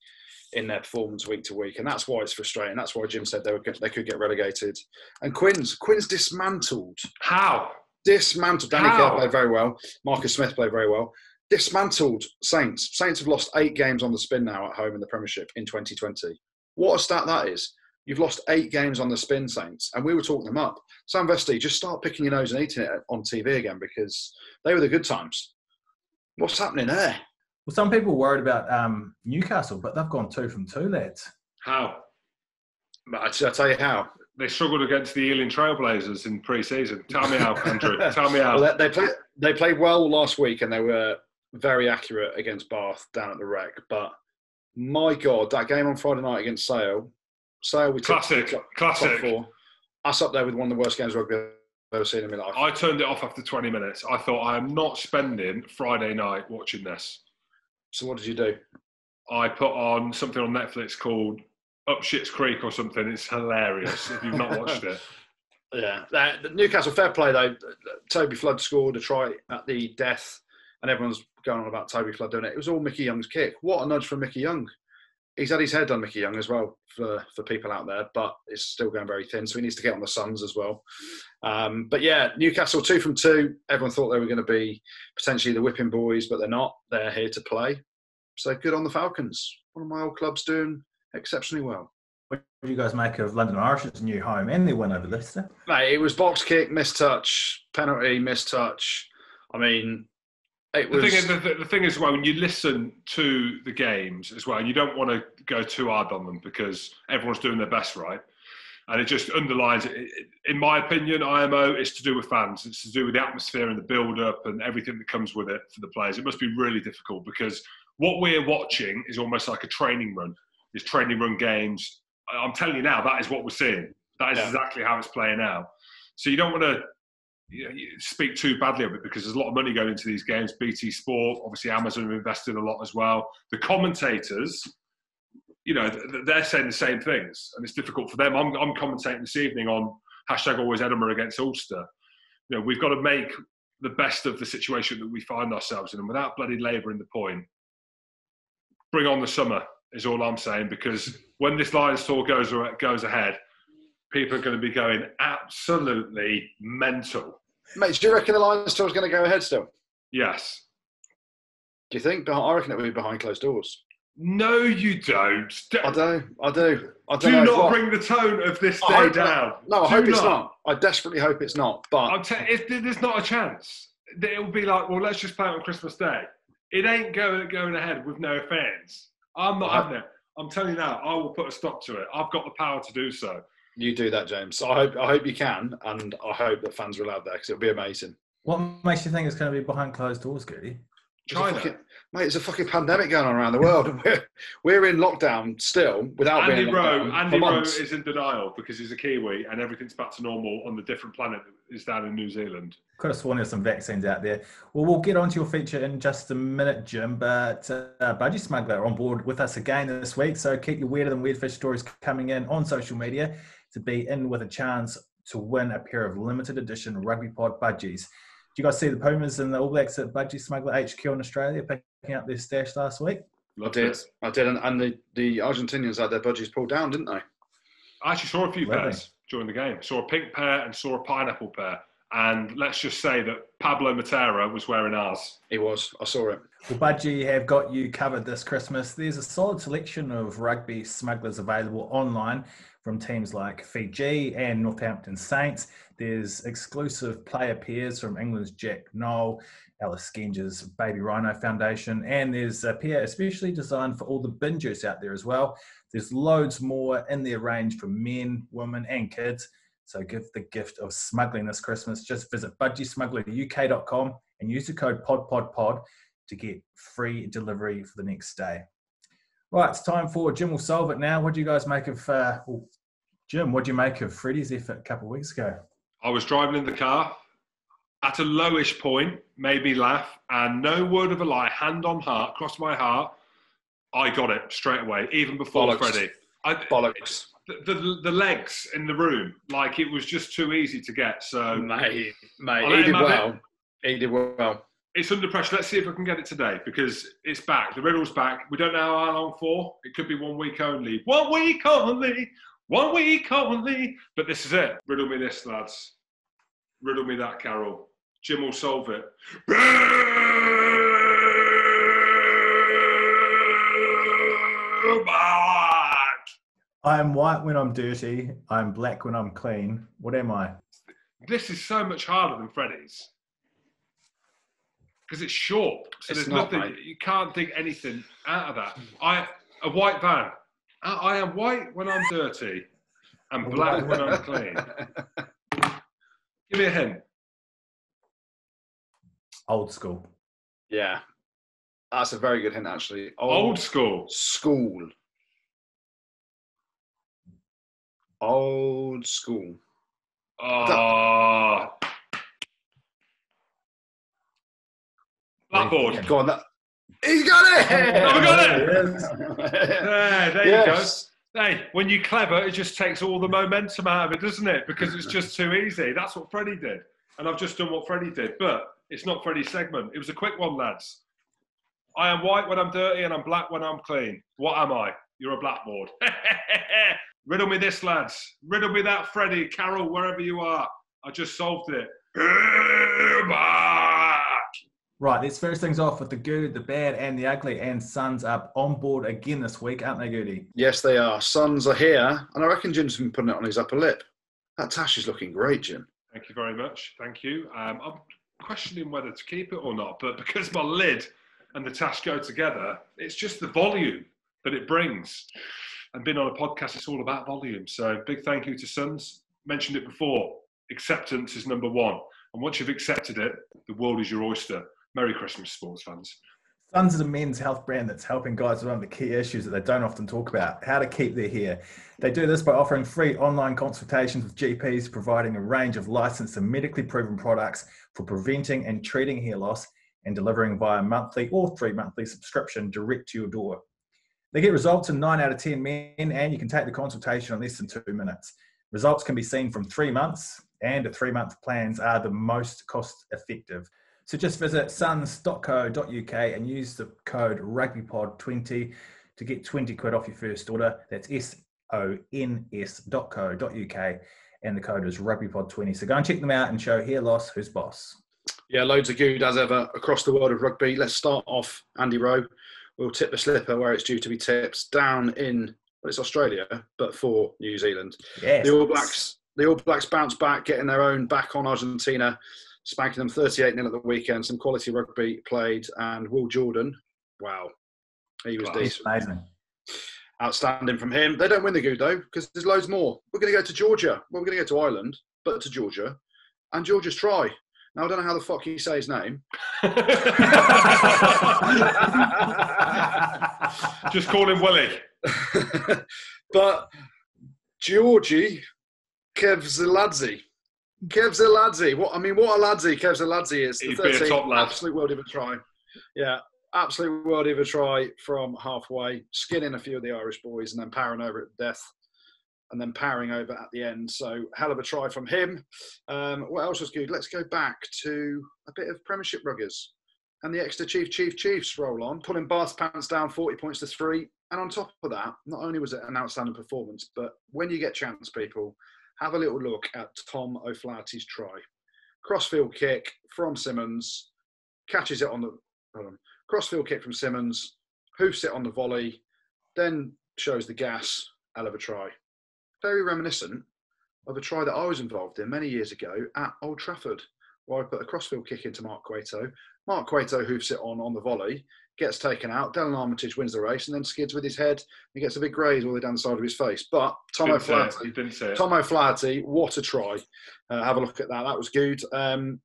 in their performance week to week. And that's why it's frustrating. That's why Jim said they could get relegated. And Quinn's dismantled. How? Dismantled. Danny Kerr played very well. Marcus Smith played very well. Dismantled Saints. Saints have lost 8 games on the spin now at home in the Premiership in 2020. What a stat that is. You've lost 8 games on the spin, Saints. And we were talking them up. Sam Vesti, just start picking your nose and eating it on TV again, because they were the good times. What's happening there? Well, some people worried about Newcastle, but they've gone 2 from 2, lads. How? I'll tell you how. They struggled against the Ealing Trailblazers in pre-season. Tell me how, Andrew. Tell me how. Well, they played well last week, and they were very accurate against Bath down at the Rec. But my God, that game on Friday night against Sale, we classic. Us up there with one of the worst games rugby I've ever seen in my life. I turned it off after 20 minutes. I thought, I am not spending Friday night watching this. So what did you do? I put on something on Netflix called Up Shit's Creek or something. It's hilarious if you've not watched it. Yeah. Newcastle, fair play though. Toby Flood scored a try at the death and everyone's going on about Toby Flood doing it. It was all Mickey Young's kick. What a nudge from Mickey Young. He's had his head on Mickey Young as well for people out there, but it's still going very thin, so he needs to get on the Suns as well. But yeah, Newcastle 2 from 2. Everyone thought they were going to be potentially the whipping boys, but they're not. They're here to play. So good on the Falcons. One of my old clubs doing exceptionally well. What do you guys make of London Irish's new home and their win over Leicester? Mate, it was box kick, missed touch, penalty, missed touch. I mean... The thing is, well, when you listen to the games as well, and you don't want to go too hard on them because everyone's doing their best, right? And it just underlines, in my opinion, IMO, it's to do with fans. It's to do with the atmosphere and the build-up and everything that comes with it for the players. It must be really difficult because what we're watching is almost like a training run. It's training run games. I'm telling you now, that is what we're seeing. That is exactly how it's playing out. So you don't want to... you speak too badly of it because there's a lot of money going into these games. BT Sport, obviously Amazon have invested a lot as well. The commentators, you know, they're saying the same things and it's difficult for them. I'm commentating this evening on #always Edinburgh against Ulster. You know, we've got to make the best of the situation that we find ourselves in, and without bloody labouring the point, bring on the summer is all I'm saying, because when this Lions tour goes ahead, people are going to be going absolutely mental. Mate, do you reckon the Lions tour is going to go ahead still? Yes. Do you think? I reckon it will be behind closed doors. No, you don't. I do. Do not bring the tone of this day down. No, I hope it's not. I desperately hope it's not. But there's not a chance. It will be like, well, let's just play it on Christmas Day. It ain't going ahead with no fans. I'm not having it. I'm telling you now, I will put a stop to it. I've got the power to do so. You do that, James. So I hope you can, and I hope that fans are allowed there, because it'll be amazing. What makes you think it's going to be behind closed doors, Goody? China. Mate, it's a fucking pandemic going on around the world. We're in lockdown still without Andy being in lockdown. Andy Rowe is in denial because he's a Kiwi and everything's back to normal on the different planet that is down in New Zealand. Could have sworn there's some vaccines out there. Well, we'll get on to your feature in just a minute, Jim, but Budgie Smuggler on board with us again this week, so keep your weirder than weird fish stories coming in on social media to be in with a chance to win a pair of limited edition Rugby Pod budgies. Do you guys see the Pumas and the All Blacks at Budgie Smuggler HQ in Australia picking up their stash last week? I did. And the Argentinians had their budgies pulled down, didn't they? I actually saw a few pairs during the game. Saw a pink pair and saw a pineapple pair. And let's just say that Pablo Matera was wearing ours. He was. I saw it. Well, Budgie have got you covered this Christmas. There's a solid selection of Rugby Smugglers available online from teams like Fiji and Northampton Saints. There's exclusive player pairs from England's Jack Noel, Alice Skenge's Baby Rhino Foundation, and there's a pair especially designed for all the bingers out there as well. There's loads more in their range for men, women and kids. So give the gift of smuggling this Christmas. Just visit budgiesmuggleruk.com and use the code PODPODPOD to get free delivery for the next day. Right, it's time for Jim Will Solve It now. What do you guys make of, Jim, what do you make of Freddie's effort a couple of weeks ago? I was driving in the car at a lowish point, made me laugh, and no word of a lie, hand on heart, crossed my heart, I got it straight away, even before Freddie. Bollocks. The legs in the room, like it was just too easy to get. So, mate, he did well. He did well. It's under pressure. Let's see if I can get it today because it's back. The riddle's back. We don't know how long for. It could be 1 week only. 1 week only. 1 week only. But this is it. Riddle me this, lads. Riddle me that, Carol. Jim will solve it. I'm white when I'm dirty. I'm black when I'm clean. What am I? This is so much harder than Freddie's. Because it's short, so there's nothing, mate. You can't dig anything out of that. A white van. I am white when I'm dirty and black when I'm clean. Give me a hint. Old school. Yeah. That's a very good hint, actually. Old school. School. Old school. Oh. Blackboard. Go on, he's got it! Never got it! There you go. Hey, when you're clever, it just takes all the momentum out of it, doesn't it? Because it's just too easy. That's what Freddie did. And I've just done what Freddie did. But It's not Freddie's segment. It was a quick one, lads. I am white when I'm dirty and I'm black when I'm clean. What am I? You're a blackboard. Riddle me this, lads. Riddle me that, Freddie. Carol, wherever you are. I just solved it. Right, let's finish things off with the good, the bad and the ugly, and Suns up on board again this week, aren't they, Goody? Yes, they are. Suns are here, and I reckon Jim's been putting it on his upper lip. That tash is looking great, Jim. Thank you very much. Thank you. I'm questioning whether to keep it or not, but because my lid and the tash go together, it's just the volume that it brings. And being on a podcast, it's all about volume. So big thank you to Suns. Mentioned it before. Acceptance is number one. And once you've accepted it, the world is your oyster. Merry Christmas, sports fans. Suns is a men's health brand that's helping guys with one of the key issues that they don't often talk about, how to keep their hair. They do this by offering free online consultations with GPs, providing a range of licensed and medically proven products for preventing and treating hair loss and delivering via monthly or 3 monthly subscription direct to your door. They get results in 9 out of 10 men, and you can take the consultation in less than 2 minutes. Results can be seen from 3 months, and the 3-month plans are the most cost effective. So just visit suns.co.uk and use the code rugbypod20 to get 20 quid off your first order. That's sons.co.uk, and the code is rugbypod20. So go and check them out and show hair loss who's boss. Yeah, loads of good as ever across the world of rugby. Let's start off, Andy Rowe. We'll tip the slipper where it's due to be tipped, down in, well, it's Australia, but for New Zealand. Yes. The All Blacks bounce back, getting their own back on Argentina, spanking them 38-0 at the weekend. Some quality rugby played, and Will Jordan, wow, he was decent. Amazing. Outstanding from him. They don't win the Good, though, because there's loads more. We're going to go to Georgia. Well, we're going to go to Ireland, but to Georgia. And Georgia's try. Now, I don't know how the fuck you say his name. Just call him Willie. But Georgie Kevzaladze. Kevzaladze. What a ladsy Kevzaladze is. He'd be a top lad. Absolute world of a try. Yeah, absolute world of a try from halfway. Skinning a few of the Irish boys and then powering over at death. And then powering over at the end. So, hell of a try from him. What else was good? Let's go back to a bit of Premiership ruggers. And the Exeter Chiefs roll on, pulling Bath's pants down 40-3. And on top of that, not only was it an outstanding performance, but when you get chance, people, have a little look at Tom O'Flaherty's try. Crossfield kick from Simmons. Catches it on the... Hold on. Crossfield kick from Simmons. Hoofs it on the volley. Then shows the gas. Hell of a try. Very reminiscent of a try that I was involved in many years ago at Old Trafford, where I put a crossfield kick into Mark Cueto. Mark Cueto hoofs it on the volley, gets taken out. Dylan Armitage wins the race and then skids with his head. He gets a big graze all the way down the side of his face. But Tom O'Flaherty, what a try. Have a look at that. That was good. We'll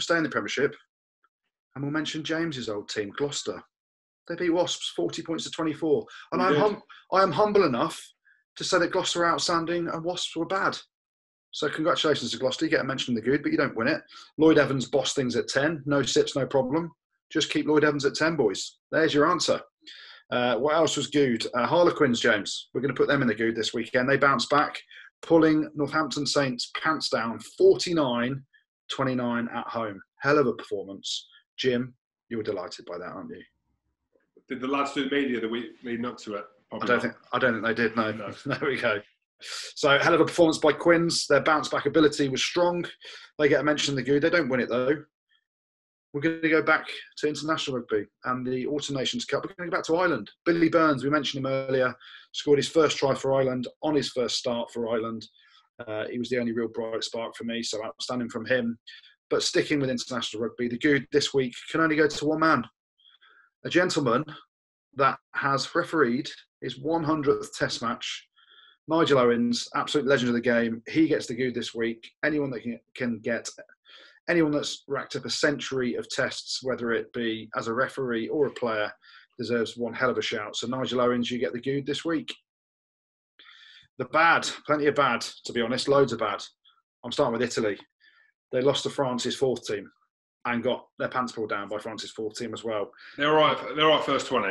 stay in the Premiership and we'll mention James's old team, Gloucester. They beat Wasps 40-24. And I am humble enough to say that Gloucester were outstanding and Wasps were bad. So congratulations to Gloucester. You get a mention of the good, but you don't win it. Lloyd Evans bossed things at 10. No sips, no problem. Just keep Lloyd Evans at 10, boys. There's your answer. What else was good? Harlequins, James. We're going to put them in the good this weekend. They bounce back, pulling Northampton Saints pants down 49-29 at home. Hell of a performance. Jim, you were delighted by that, aren't you? Did the lads do media the week leading up to it? I don't think they did, no. There we go. So, hell of a performance by Quins. Their bounce-back ability was strong. They get a mention in the good. They don't win it, though. We're going to go back to international rugby and the Autumn Nations Cup. We're going to go back to Ireland. Billy Burns, we mentioned him earlier, scored his first try for Ireland on his first start for Ireland. He was the only real bright spark for me, so outstanding from him. But sticking with international rugby, the good this week can only go to one man. A gentleman that has refereed his 100th Test match. Nigel Owens, absolute legend of the game. He gets the good this week. Anyone that can get, anyone that's racked up a century of tests, whether it be as a referee or a player, deserves one hell of a shout. So Nigel Owens, you get the good this week. The bad, plenty of bad, to be honest, loads of bad. I'm starting with Italy. They lost to France's fourth team and got their pants pulled down by France's fourth team as well. They're all right first 20.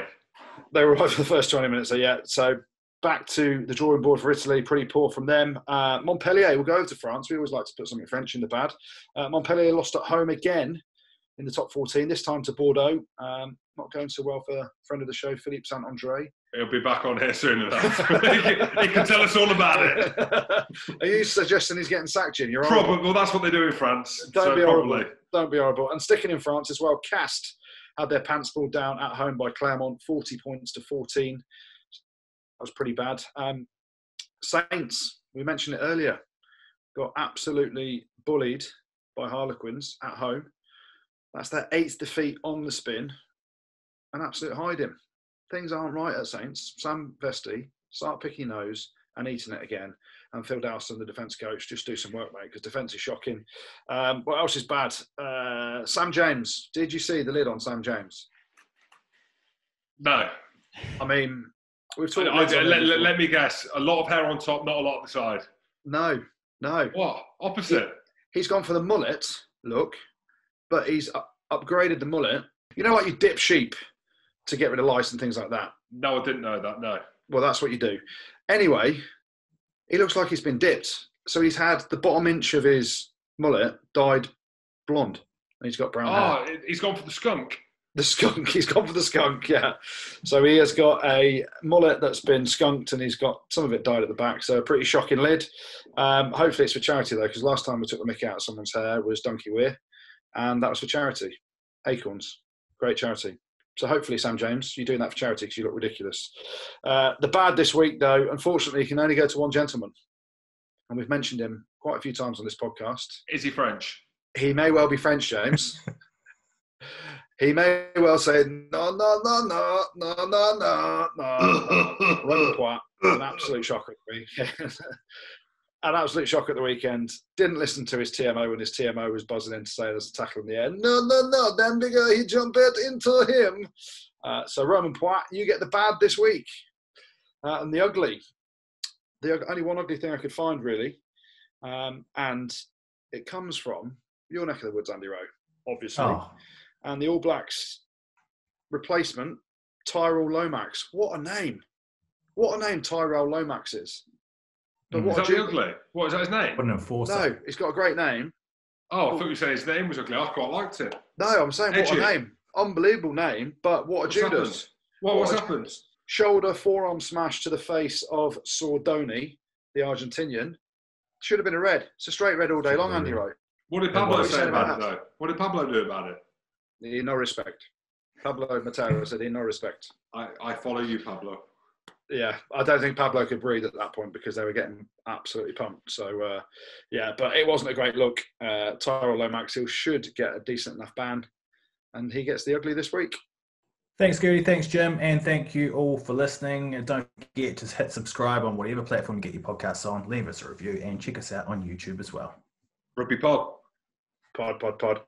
They were right for the first 20 minutes, so yeah. So back to the drawing board for Italy. Pretty poor from them. Montpellier will go over to France. We always like to put something French in the bad. Montpellier lost at home again in the top 14, this time to Bordeaux. Not going so well for a friend of the show, Philippe Saint-André. He'll be back on here soon enough. He can tell us all about it. Are you suggesting he's getting sacked, Jim? You're probably. Horrible. Well, that's what they do in France. Don't be horrible. Probably. Don't be horrible. And sticking in France as well, Cast had their pants pulled down at home by Clermont, 40 points to 14. That was pretty bad. Saints, we mentioned it earlier, got absolutely bullied by Harlequins at home. That's their 8th defeat on the spin. An absolute hiding. Things aren't right at Saints. Sam Vesti, start picking those and eating it again. And Phil Dowson, the defence coach, just do some work, mate, because defence is shocking. What else is bad? Sam James. Did you see the lid on Sam James? No. I mean, we've talked about let me guess. A lot of hair on top, not a lot on the side. No, no. What? Opposite? He's gone for the mullet look, but he's upgraded the mullet. You know, like you dip sheep to get rid of lice and things like that. No, I didn't know that, no. Well, that's what you do. Anyway, he looks like he's been dipped. So he's had the bottom inch of his mullet dyed blonde. And he's got brown hair. Oh, he's gone for the skunk. The skunk. He's gone for the skunk, yeah. So he has got a mullet that's been skunked and he's got some of it dyed at the back. So a pretty shocking lid. Hopefully it's for charity, though, because last time we took the mick out of someone's hair was Donkey Weir. And that was for charity. Acorns. Great charity. So hopefully, Sam James, you're doing that for charity because you look ridiculous. The bad this week, though, unfortunately, can only go to one gentleman. And we've mentioned him quite a few times on this podcast. Is he French? He may well be French, James. He may well say, no, no, no, no, no, no, no, no. Romain Poite, an absolute shocker at the weekend. An absolute shocker at the weekend. Didn't listen to his TMO when his TMO was buzzing in to say there's a tackle in the air. No, no, no, Dan Bigger, he jumped it into him. So Romain Poite, you get the bad this week. And the ugly. The only one ugly thing I could find, really. And it comes from your neck of the woods, Andy Rowe, obviously. Oh. And the All Blacks replacement, Tyrell Lomax. What a name. What a name Tyrell Lomax is. But what is that ugly? What is that his name? No, he's got a great name. Oh, I thought you said his name was ugly. I quite liked it. No, I'm saying what a name. Unbelievable name, but what a Judas. What's happened? Shoulder, forearm smash to the face of Sordoni, the Argentinian. Should have been a red. It's a straight red all day long, Andy Rowe. What did Pablo say about it, though? What did Pablo do about it? He had no respect. Pablo Matera said he had no respect. I follow you, Pablo. Yeah, I don't think Pablo could breathe at that point because they were getting absolutely pumped. So, yeah, but it wasn't a great look. Tyrell Lomax should get a decent enough ban, and he gets the ugly this week. Thanks, Gary. Thanks, Jim. And thank you all for listening. And don't forget to hit subscribe on whatever platform you get your podcasts on. Leave us a review and check us out on YouTube as well. Rugby Pod. Pod, pod, pod.